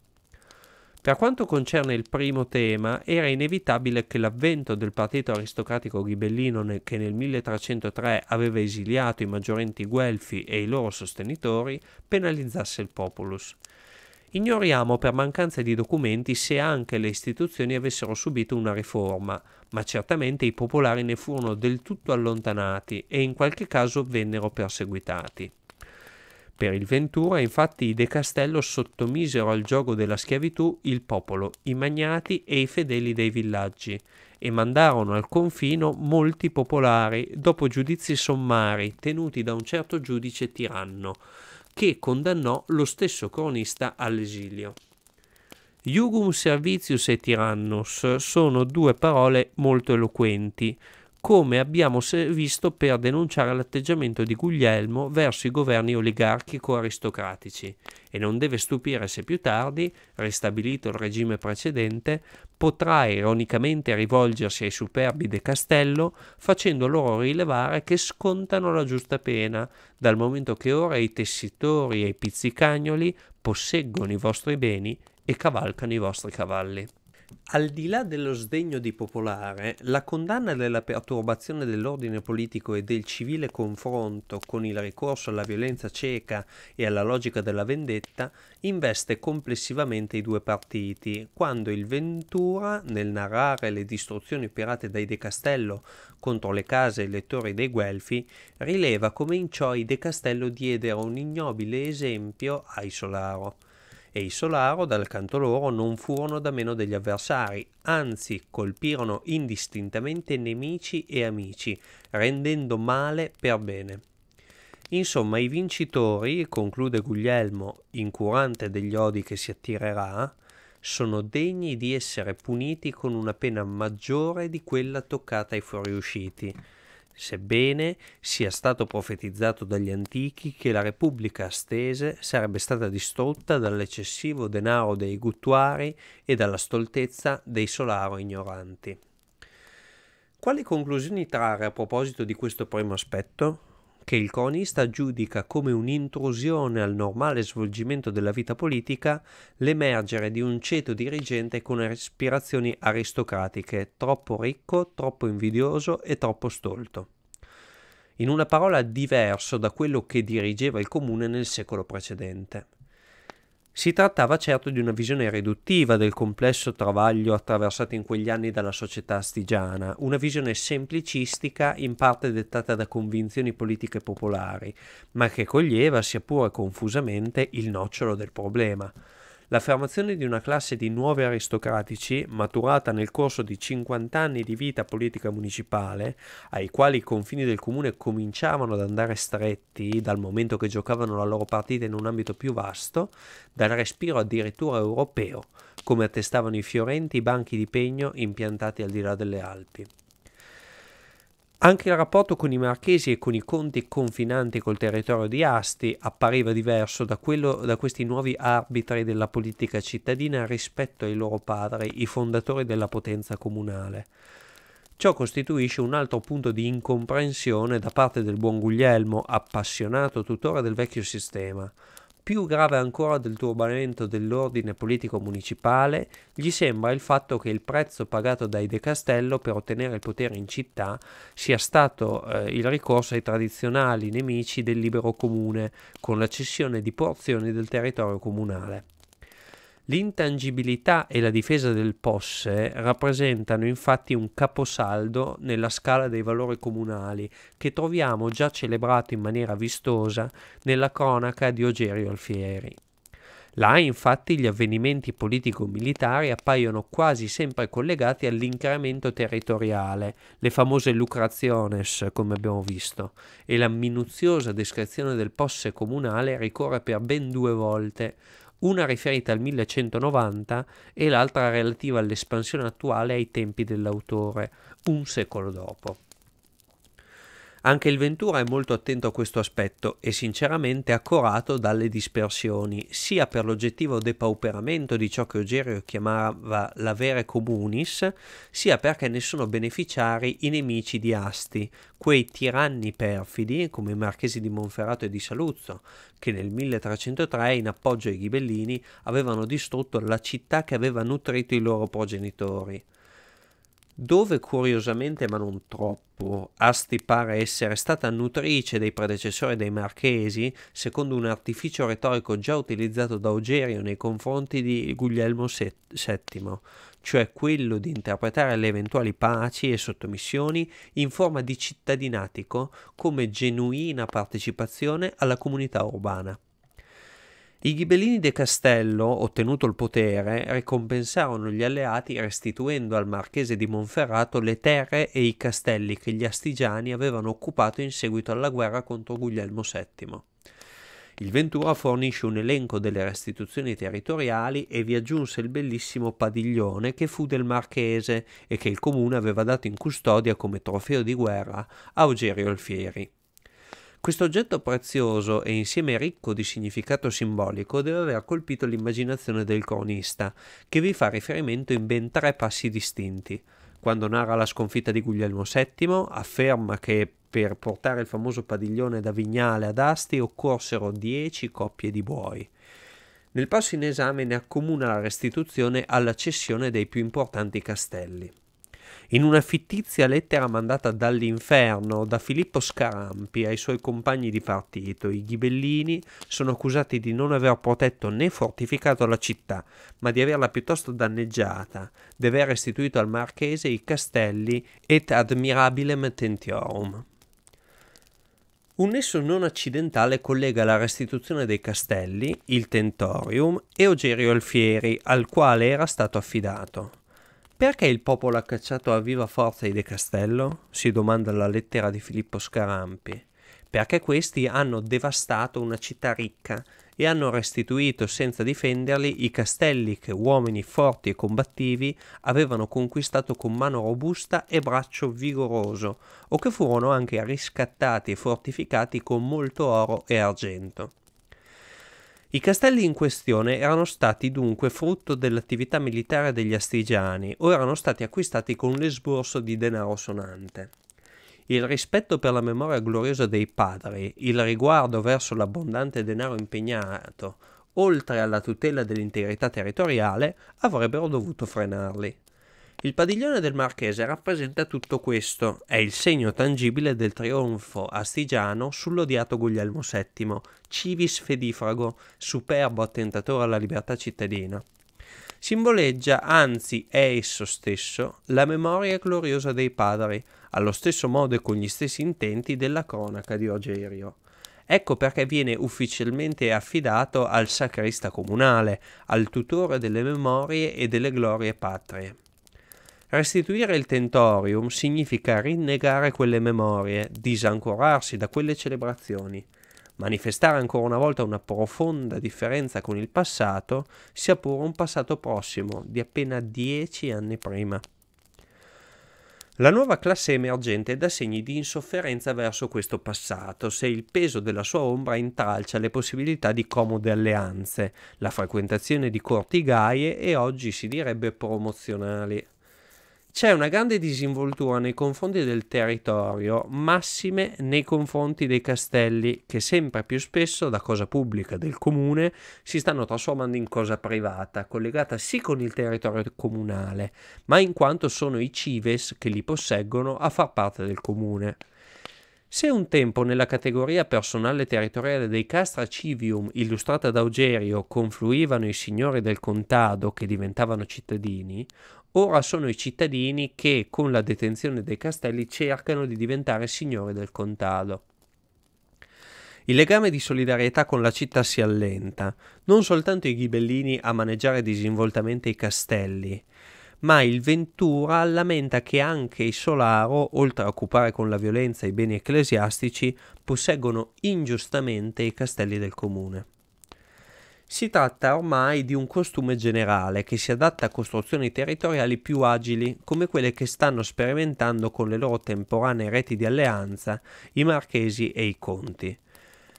Per quanto concerne il primo tema, era inevitabile che l'avvento del partito aristocratico ghibellino nel, che nel milletrecentotre aveva esiliato i maggiorenti guelfi e i loro sostenitori penalizzasse il populus. Ignoriamo per mancanza di documenti se anche le istituzioni avessero subito una riforma, ma certamente i popolari ne furono del tutto allontanati e in qualche caso vennero perseguitati. Per il Ventura, infatti, i De Castello sottomisero al giogo della schiavitù il popolo, i magnati e i fedeli dei villaggi, e mandarono al confino molti popolari dopo giudizi sommari tenuti da un certo giudice tiranno, che condannò lo stesso cronista all'esilio. Iugum servitius e tirannus sono due parole molto eloquenti, come abbiamo visto per denunciare l'atteggiamento di Guglielmo verso i governi oligarchico-aristocratici, e non deve stupire se più tardi, ristabilito il regime precedente, potrà ironicamente rivolgersi ai superbi De Castello facendo loro rilevare che scontano la giusta pena, dal momento che ora i tessitori e i pizzicagnoli posseggono i vostri beni e cavalcano i vostri cavalli. Al di là dello sdegno di popolare, la condanna della perturbazione dell'ordine politico e del civile confronto con il ricorso alla violenza cieca e alla logica della vendetta investe complessivamente i due partiti, quando il Ventura, nel narrare le distruzioni operate dai De Castello contro le case e le torri dei Guelfi, rileva come in ciò i De Castello diedero un ignobile esempio ai Solaro. E i Solaro, dal canto loro, non furono da meno degli avversari, anzi colpirono indistintamente nemici e amici, rendendo male per bene. Insomma, i vincitori, conclude Guglielmo, incurante degli odi che si attirerà, sono degni di essere puniti con una pena maggiore di quella toccata ai fuoriusciti, sebbene sia stato profetizzato dagli antichi che la Repubblica astese sarebbe stata distrutta dall'eccessivo denaro dei guttuari e dalla stoltezza dei Solaro ignoranti. Quali conclusioni trarre a proposito di questo primo aspetto? che il cronista giudica come un'intrusione al normale svolgimento della vita politica l'emergere di un ceto dirigente con aspirazioni aristocratiche, troppo ricco, troppo invidioso e troppo stolto. In una parola, diverso da quello che dirigeva il comune nel secolo precedente. Si trattava certo di una visione riduttiva del complesso travaglio attraversato in quegli anni dalla società astigiana, una visione semplicistica in parte dettata da convinzioni politiche popolari, ma che coglieva, sia pure confusamente, il nocciolo del problema. L'affermazione di una classe di nuovi aristocratici, maturata nel corso di cinquanta anni di vita politica municipale, ai quali i confini del comune cominciavano ad andare stretti dal momento che giocavano la loro partita in un ambito più vasto, dal respiro addirittura europeo, come attestavano i fiorenti banchi di pegno impiantati al di là delle Alpi. Anche il rapporto con i marchesi e con i conti confinanti col territorio di Asti appariva diverso da, quello, da questi nuovi arbitri della politica cittadina rispetto ai loro padri, i fondatori della potenza comunale. Ciò costituisce un altro punto di incomprensione da parte del buon Guglielmo, appassionato tutore del vecchio sistema. Più grave ancora del turbamento dell'ordine politico municipale gli sembra il fatto che il prezzo pagato dai De Castello per ottenere il potere in città sia stato eh, il ricorso ai tradizionali nemici del libero comune, con la cessione di porzioni del territorio comunale. L'intangibilità e la difesa del posse rappresentano infatti un caposaldo nella scala dei valori comunali che troviamo già celebrato in maniera vistosa nella cronaca di Ogerio Alfieri. Là infatti gli avvenimenti politico-militari appaiono quasi sempre collegati all'incremento territoriale, le famose lucrationes come abbiamo visto, e la minuziosa descrizione del posse comunale ricorre per ben due volte, una riferita al millecentonovanta e l'altra relativa all'espansione attuale ai tempi dell'autore, un secolo dopo. Anche il Ventura è molto attento a questo aspetto e sinceramente accorato dalle dispersioni, sia per l'oggettivo depauperamento di ciò che Ogerio chiamava l'avere comunis, sia perché ne sono beneficiari i nemici di Asti, quei tiranni perfidi come i marchesi di Monferrato e di Saluzzo, che nel milletrecentotre, in appoggio ai ghibellini, avevano distrutto la città che aveva nutrito i loro progenitori. Dove curiosamente, ma non troppo, Asti pare essere stata nutrice dei predecessori dei marchesi, secondo un artificio retorico già utilizzato da Ogerio nei confronti di Guglielmo settimo, cioè quello di interpretare le eventuali paci e sottomissioni in forma di cittadinatico come genuina partecipazione alla comunità urbana. I ghibellini De Castello, ottenuto il potere, ricompensarono gli alleati restituendo al marchese di Monferrato le terre e i castelli che gli astigiani avevano occupato in seguito alla guerra contro Guglielmo settimo. Il Ventura fornisce un elenco delle restituzioni territoriali e vi aggiunse il bellissimo padiglione che fu del marchese e che il comune aveva dato in custodia come trofeo di guerra a Ogerio Alfieri. Questo oggetto prezioso e insieme ricco di significato simbolico deve aver colpito l'immaginazione del cronista, che vi fa riferimento in ben tre passi distinti. Quando narra la sconfitta di Guglielmo settimo, afferma che per portare il famoso padiglione da Vignale ad Asti occorsero dieci coppie di buoi. Nel passo in esame ne accomuna la restituzione alla cessione dei più importanti castelli. In una fittizia lettera mandata dall'inferno da Filippo Scarampi ai suoi compagni di partito, i ghibellini sono accusati di non aver protetto né fortificato la città, ma di averla piuttosto danneggiata, di aver restituito al marchese i castelli et admirabilem tentiorum. Un nesso non accidentale collega la restituzione dei castelli, il tentorium, e Ogerio Alfieri, al quale era stato affidato. Perché il popolo ha cacciato a viva forza i De Castello? Si domanda la lettera di Filippo Scarampi. Perché questi hanno devastato una città ricca e hanno restituito senza difenderli i castelli che uomini forti e combattivi avevano conquistato con mano robusta e braccio vigoroso, o che furono anche riscattati e fortificati con molto oro e argento. I castelli in questione erano stati dunque frutto dell'attività militare degli astigiani o erano stati acquistati con l'esborso di denaro sonante. il rispetto per la memoria gloriosa dei padri, il riguardo verso l'abbondante denaro impegnato, oltre alla tutela dell'integrità territoriale, avrebbero dovuto frenarli. Il padiglione del Marchese rappresenta tutto questo, è il segno tangibile del trionfo astigiano sull'odiato Guglielmo settimo, civis fedifrago, superbo attentatore alla libertà cittadina. Simboleggia, anzi è esso stesso, la memoria gloriosa dei padri, allo stesso modo e con gli stessi intenti della cronaca di Ogerio. Ecco perché viene ufficialmente affidato al sacrista comunale, al tutore delle memorie e delle glorie patrie. Restituire il tentorium significa rinnegare quelle memorie, disancorarsi da quelle celebrazioni. Manifestare ancora una volta una profonda differenza con il passato, sia pure un passato prossimo, di appena dieci anni prima. La nuova classe emergente dà segni di insofferenza verso questo passato, se il peso della sua ombra intralcia le possibilità di comode alleanze, la frequentazione di corti gaie e oggi si direbbe promozionali. C'è una grande disinvoltura nei confronti del territorio, massime nei confronti dei castelli, che sempre più spesso da cosa pubblica del comune si stanno trasformando in cosa privata, collegata sì con il territorio comunale, ma in quanto sono i cives che li posseggono a far parte del comune. Se un tempo nella categoria personale territoriale dei castra civium illustrata da Ogerio confluivano i signori del contado che diventavano cittadini, ora sono i cittadini che, con la detenzione dei castelli, cercano di diventare signori del contado. Il legame di solidarietà con la città si allenta, non soltanto i ghibellini a maneggiare disinvoltamente i castelli, ma il Ventura lamenta che anche i Solaro, oltre a occupare con la violenza i beni ecclesiastici, posseggono ingiustamente i castelli del comune. Si tratta ormai di un costume generale che si adatta a costruzioni territoriali più agili, come quelle che stanno sperimentando con le loro temporanee reti di alleanza i marchesi e i conti.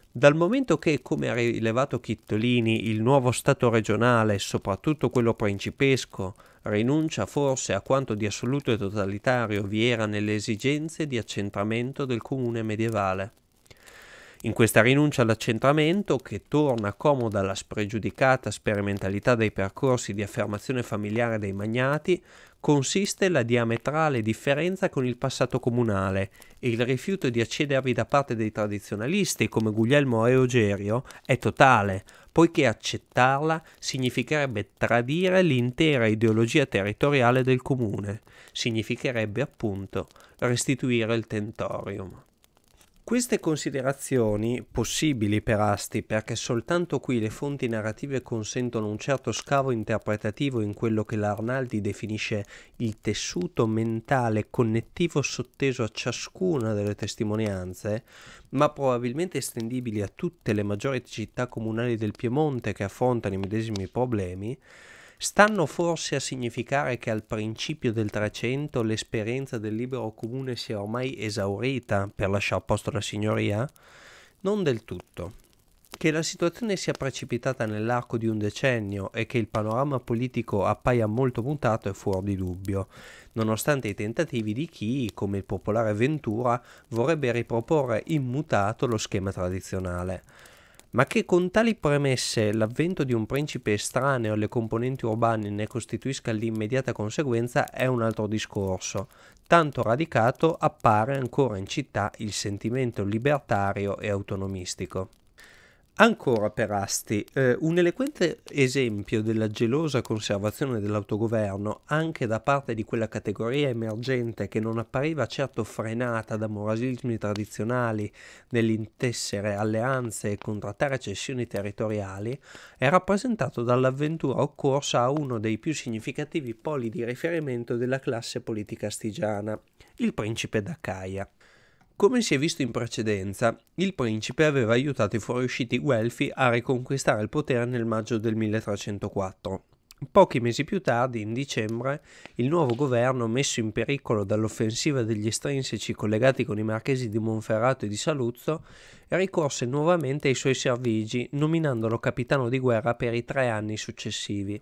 Dal momento che, come ha rilevato Chittolini, il nuovo Stato regionale, soprattutto quello principesco, rinuncia forse a quanto di assoluto e totalitario vi era nelle esigenze di accentramento del comune medievale. In questa rinuncia all'accentramento, che torna comoda alla spregiudicata sperimentalità dei percorsi di affermazione familiare dei magnati, consiste la diametrale differenza con il passato comunale e il rifiuto di accedervi da parte dei tradizionalisti come Guglielmo e Ogerio è totale, poiché accettarla significherebbe tradire l'intera ideologia territoriale del comune, significherebbe appunto restituire il tentorium. Queste considerazioni, possibili per Asti perché soltanto qui le fonti narrative consentono un certo scavo interpretativo in quello che l'Arnaldi definisce il tessuto mentale connettivo sotteso a ciascuna delle testimonianze, ma probabilmente estendibili a tutte le maggiori città comunali del Piemonte che affrontano i medesimi problemi, stanno forse a significare che al principio del Trecento l'esperienza del libero comune sia ormai esaurita per lasciar posto alla signoria? Non del tutto. Che la situazione sia precipitata nell'arco di un decennio e che il panorama politico appaia molto mutato è fuor di dubbio, nonostante i tentativi di chi, come il popolare Ventura, vorrebbe riproporre immutato lo schema tradizionale. Ma che con tali premesse l'avvento di un principe estraneo alle componenti urbane ne costituisca l'immediata conseguenza è un altro discorso, tanto radicato appare ancora in città il sentimento libertario e autonomistico. Ancora per Asti, eh, un eloquente esempio della gelosa conservazione dell'autogoverno anche da parte di quella categoria emergente che non appariva certo frenata da moralismi tradizionali nell'intessere alleanze e contrattare cessioni territoriali è rappresentato dall'avventura occorsa a uno dei più significativi poli di riferimento della classe politica astigiana, il principe d'Acaia. Come si è visto in precedenza, il principe aveva aiutato i fuoriusciti guelfi a riconquistare il potere nel maggio del milletrecentoquattro. Pochi mesi più tardi, in dicembre, il nuovo governo, messo in pericolo dall'offensiva degli estrinseci collegati con i marchesi di Monferrato e di Saluzzo, ricorse nuovamente ai suoi servigi, nominandolo capitano di guerra per i tre anni successivi.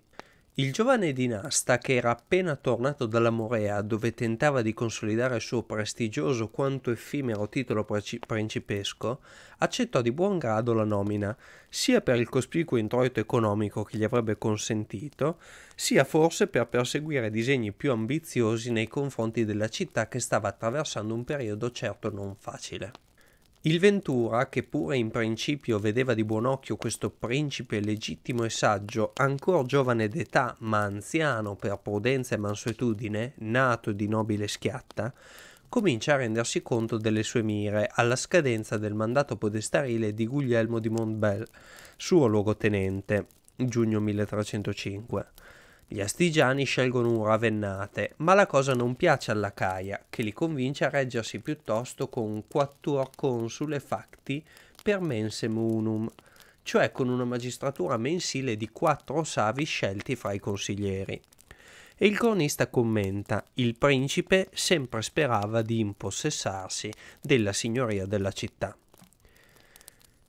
Il giovane dinasta, che era appena tornato dalla Morea, dove tentava di consolidare il suo prestigioso quanto effimero titolo principesco, accettò di buon grado la nomina, sia per il cospicuo introito economico che gli avrebbe consentito, sia forse per perseguire disegni più ambiziosi nei confronti della città che stava attraversando un periodo certo non facile. Il Ventura, che pure in principio vedeva di buon occhio questo principe legittimo e saggio, ancor giovane d'età ma anziano per prudenza e mansuetudine, nato di nobile schiatta, comincia a rendersi conto delle sue mire alla scadenza del mandato podestarile di Guglielmo di Montbel, suo luogotenente, giugno mille trecentocinque. Gli astigiani scelgono un Ravennate, ma la cosa non piace all'Acaia, che li convince a reggersi piuttosto con quattuor consule facti per mensem unum, cioè con una magistratura mensile di quattro savi scelti fra i consiglieri. E il cronista commenta: il principe sempre sperava di impossessarsi della signoria della città.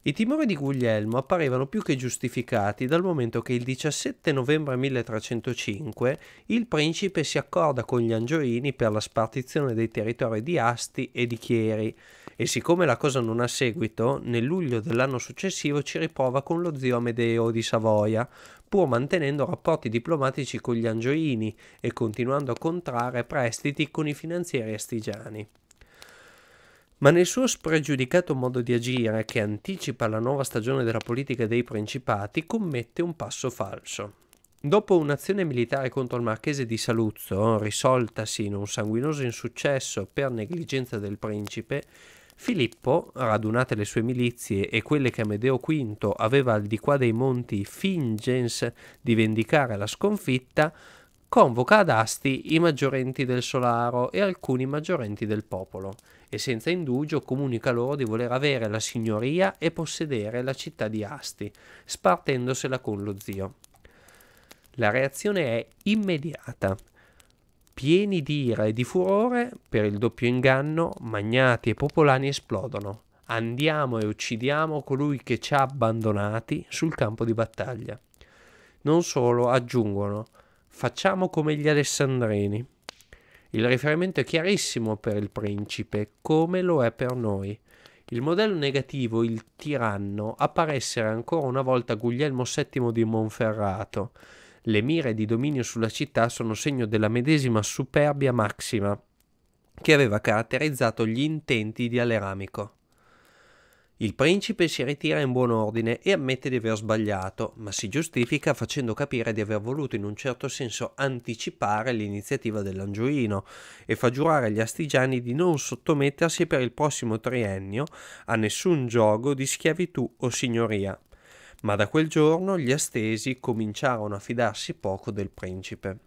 I timori di Guglielmo apparevano più che giustificati, dal momento che il diciassette novembre mille trecentocinque il principe si accorda con gli Angioini per la spartizione dei territori di Asti e di Chieri, e siccome la cosa non ha seguito, nel luglio dell'anno successivo ci riprova con lo zio Amedeo di Savoia, pur mantenendo rapporti diplomatici con gli Angioini e continuando a contrarre prestiti con i finanzieri astigiani. Ma nel suo spregiudicato modo di agire, che anticipa la nuova stagione della politica dei principati, commette un passo falso. Dopo un'azione militare contro il marchese di Saluzzo, risoltasi in un sanguinoso insuccesso per negligenza del principe, Filippo, radunate le sue milizie e quelle che Amedeo quinto aveva al di qua dei monti fingens di vendicare la sconfitta, convoca ad Asti i maggiorenti del Solaro e alcuni maggiorenti del popolo, e senza indugio comunica loro di voler avere la signoria e possedere la città di Asti, spartendosela con lo zio. La reazione è immediata. Pieni di ira e di furore per il doppio inganno, magnati e popolani esplodono. Andiamo e uccidiamo colui che ci ha abbandonati sul campo di battaglia. Non solo, aggiungono: facciamo come gli alessandrini. Il riferimento è chiarissimo per il principe, come lo è per noi. Il modello negativo, il tiranno, appare essere ancora una volta Guglielmo settimo di Monferrato. Le mire di dominio sulla città sono segno della medesima superbia massima che aveva caratterizzato gli intenti di Aleramico. Il principe si ritira in buon ordine e ammette di aver sbagliato, ma si giustifica facendo capire di aver voluto in un certo senso anticipare l'iniziativa dell'Angioino e fa giurare agli astigiani di non sottomettersi per il prossimo triennio a nessun giogo di schiavitù o signoria. Ma da quel giorno gli astesi cominciarono a fidarsi poco del principe.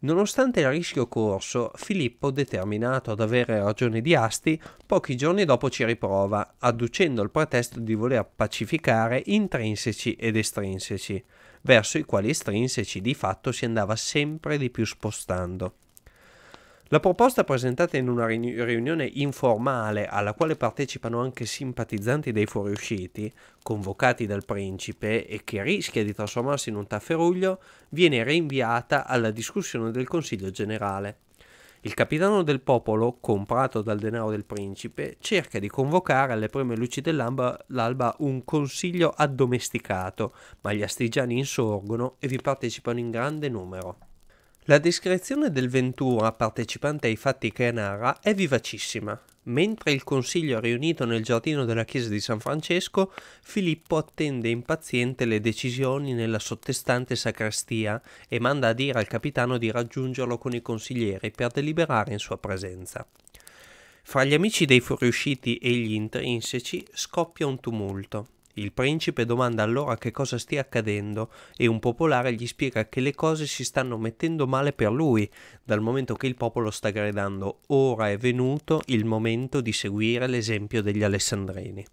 Nonostante il rischio corso, Filippo, determinato ad avere ragione di Asti, pochi giorni dopo ci riprova, adducendo il pretesto di voler pacificare intrinseci ed estrinseci, verso i quali estrinseci di fatto si andava sempre di più spostando. La proposta presentata in una riunione informale, alla quale partecipano anche simpatizzanti dei fuoriusciti, convocati dal principe e che rischia di trasformarsi in un tafferuglio, viene rinviata alla discussione del Consiglio Generale. Il capitano del popolo, comprato dal denaro del principe, cerca di convocare alle prime luci dell'alba un consiglio addomesticato, ma gli astigiani insorgono e vi partecipano in grande numero. La descrizione del Ventura, partecipante ai fatti che narra, è vivacissima. Mentre il consiglio è riunito nel giardino della chiesa di San Francesco, Filippo attende impaziente le decisioni nella sottestante sacrestia e manda a dire al capitano di raggiungerlo con i consiglieri per deliberare in sua presenza. Fra gli amici dei fuoriusciti e gli intrinseci scoppia un tumulto. Il principe domanda allora che cosa stia accadendo e un popolare gli spiega che le cose si stanno mettendo male per lui, dal momento che il popolo sta gridando: ora è venuto il momento di seguire l'esempio degli alessandrini.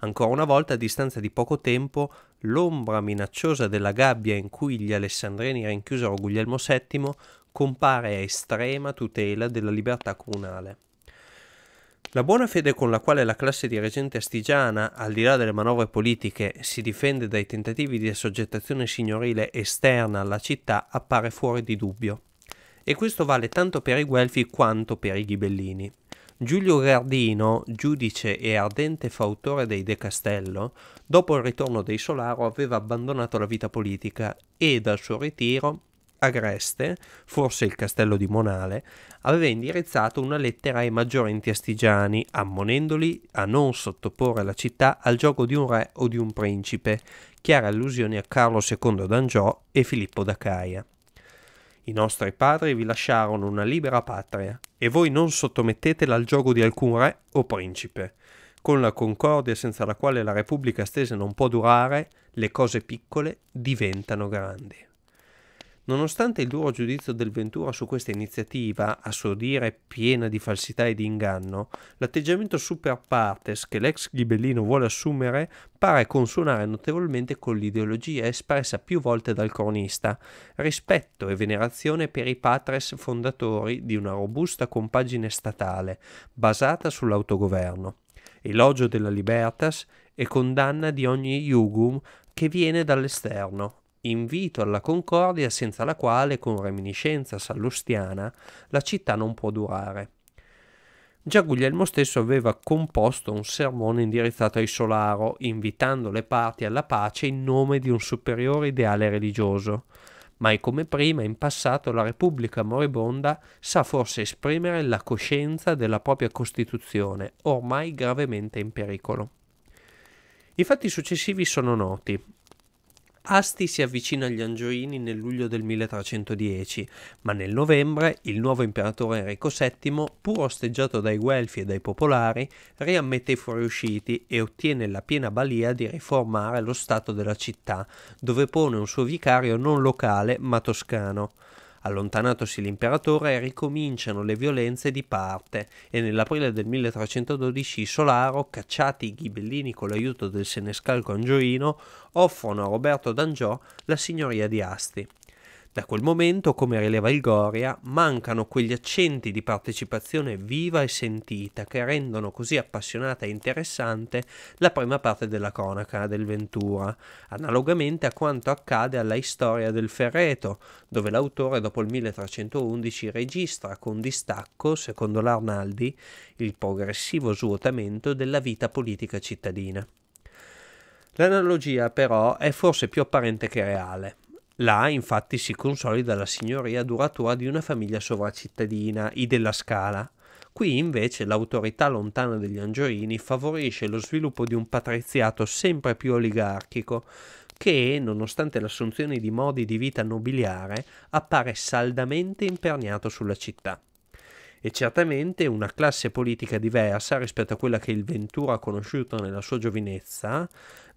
Ancora una volta, a distanza di poco tempo, l'ombra minacciosa della gabbia in cui gli alessandrini rinchiusero Guglielmo settimo compare a estrema tutela della libertà comunale. La buona fede con la quale la classe dirigente astigiana, al di là delle manovre politiche, si difende dai tentativi di assoggettazione signorile esterna alla città appare fuori di dubbio. E questo vale tanto per i Guelfi quanto per i Ghibellini. Giulio Gardino, giudice e ardente fautore dei De Castello, dopo il ritorno dei Solaro aveva abbandonato la vita politica e dal suo ritiro Agreste, forse il castello di Monale, aveva indirizzato una lettera ai maggiorenti astigiani, ammonendoli a non sottoporre la città al giogo di un re o di un principe, chiare allusioni a Carlo secondo d'Angio e Filippo d'Acaia. I nostri padri vi lasciarono una libera patria, e voi non sottomettetela al giogo di alcun re o principe. Con la concordia senza la quale la Repubblica stesa non può durare, le cose piccole diventano grandi. Nonostante il duro giudizio del Ventura su questa iniziativa, a suo dire piena di falsità e di inganno, l'atteggiamento super partes che l'ex ghibellino vuole assumere pare consuonare notevolmente con l'ideologia espressa più volte dal cronista, rispetto e venerazione per i patres fondatori di una robusta compagine statale, basata sull'autogoverno, elogio della libertas e condanna di ogni iugum che viene dall'esterno, invito alla concordia senza la quale, con reminiscenza sallustiana, la città non può durare. Già Guglielmo stesso aveva composto un sermone indirizzato ai Solaro, invitando le parti alla pace in nome di un superiore ideale religioso. Mai come prima, in passato, la Repubblica moribonda sa forse esprimere la coscienza della propria Costituzione, ormai gravemente in pericolo. I fatti successivi sono noti. Asti si avvicina agli Angioini nel luglio del milletrecentodieci, ma nel novembre il nuovo imperatore Enrico settimo, pur osteggiato dai Guelfi e dai popolari, riammette i fuoriusciti e ottiene la piena balia di riformare lo stato della città, dove pone un suo vicario non locale ma toscano. Allontanatosi l'imperatore, ricominciano le violenze di parte e nell'aprile del milletrecentododici i Solaro, cacciati i ghibellini con l'aiuto del senescalco angioino, offrono a Roberto d'Angio la signoria di Asti. Da quel momento, come rileva il Goria, mancano quegli accenti di partecipazione viva e sentita che rendono così appassionata e interessante la prima parte della cronaca del Ventura, analogamente a quanto accade alla Storia del Ferreto, dove l'autore dopo il milletrecentoundici registra con distacco, secondo l'Arnaldi, il progressivo svuotamento della vita politica cittadina. L'analogia però è forse più apparente che reale. Là, infatti, si consolida la signoria duratura di una famiglia sovracittadina, i Della Scala. Qui, invece, l'autorità lontana degli Angioini favorisce lo sviluppo di un patriziato sempre più oligarchico, che, nonostante l'assunzione di modi di vita nobiliare, appare saldamente imperniato sulla città. E certamente una classe politica diversa rispetto a quella che il Ventura ha conosciuto nella sua giovinezza,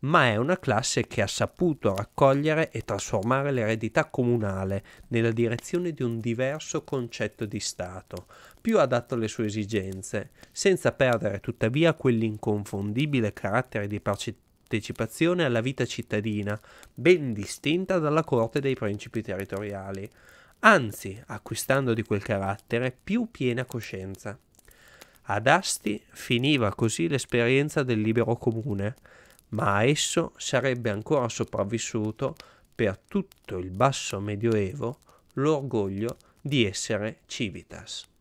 ma è una classe che ha saputo raccogliere e trasformare l'eredità comunale nella direzione di un diverso concetto di Stato, più adatto alle sue esigenze, senza perdere tuttavia quell'inconfondibile carattere di partecipazione alla vita cittadina, ben distinta dalla corte dei principi territoriali, anzi acquistando di quel carattere più piena coscienza. Ad Asti finiva così l'esperienza del libero comune, ma a esso sarebbe ancora sopravvissuto per tutto il basso medioevo l'orgoglio di essere civitas.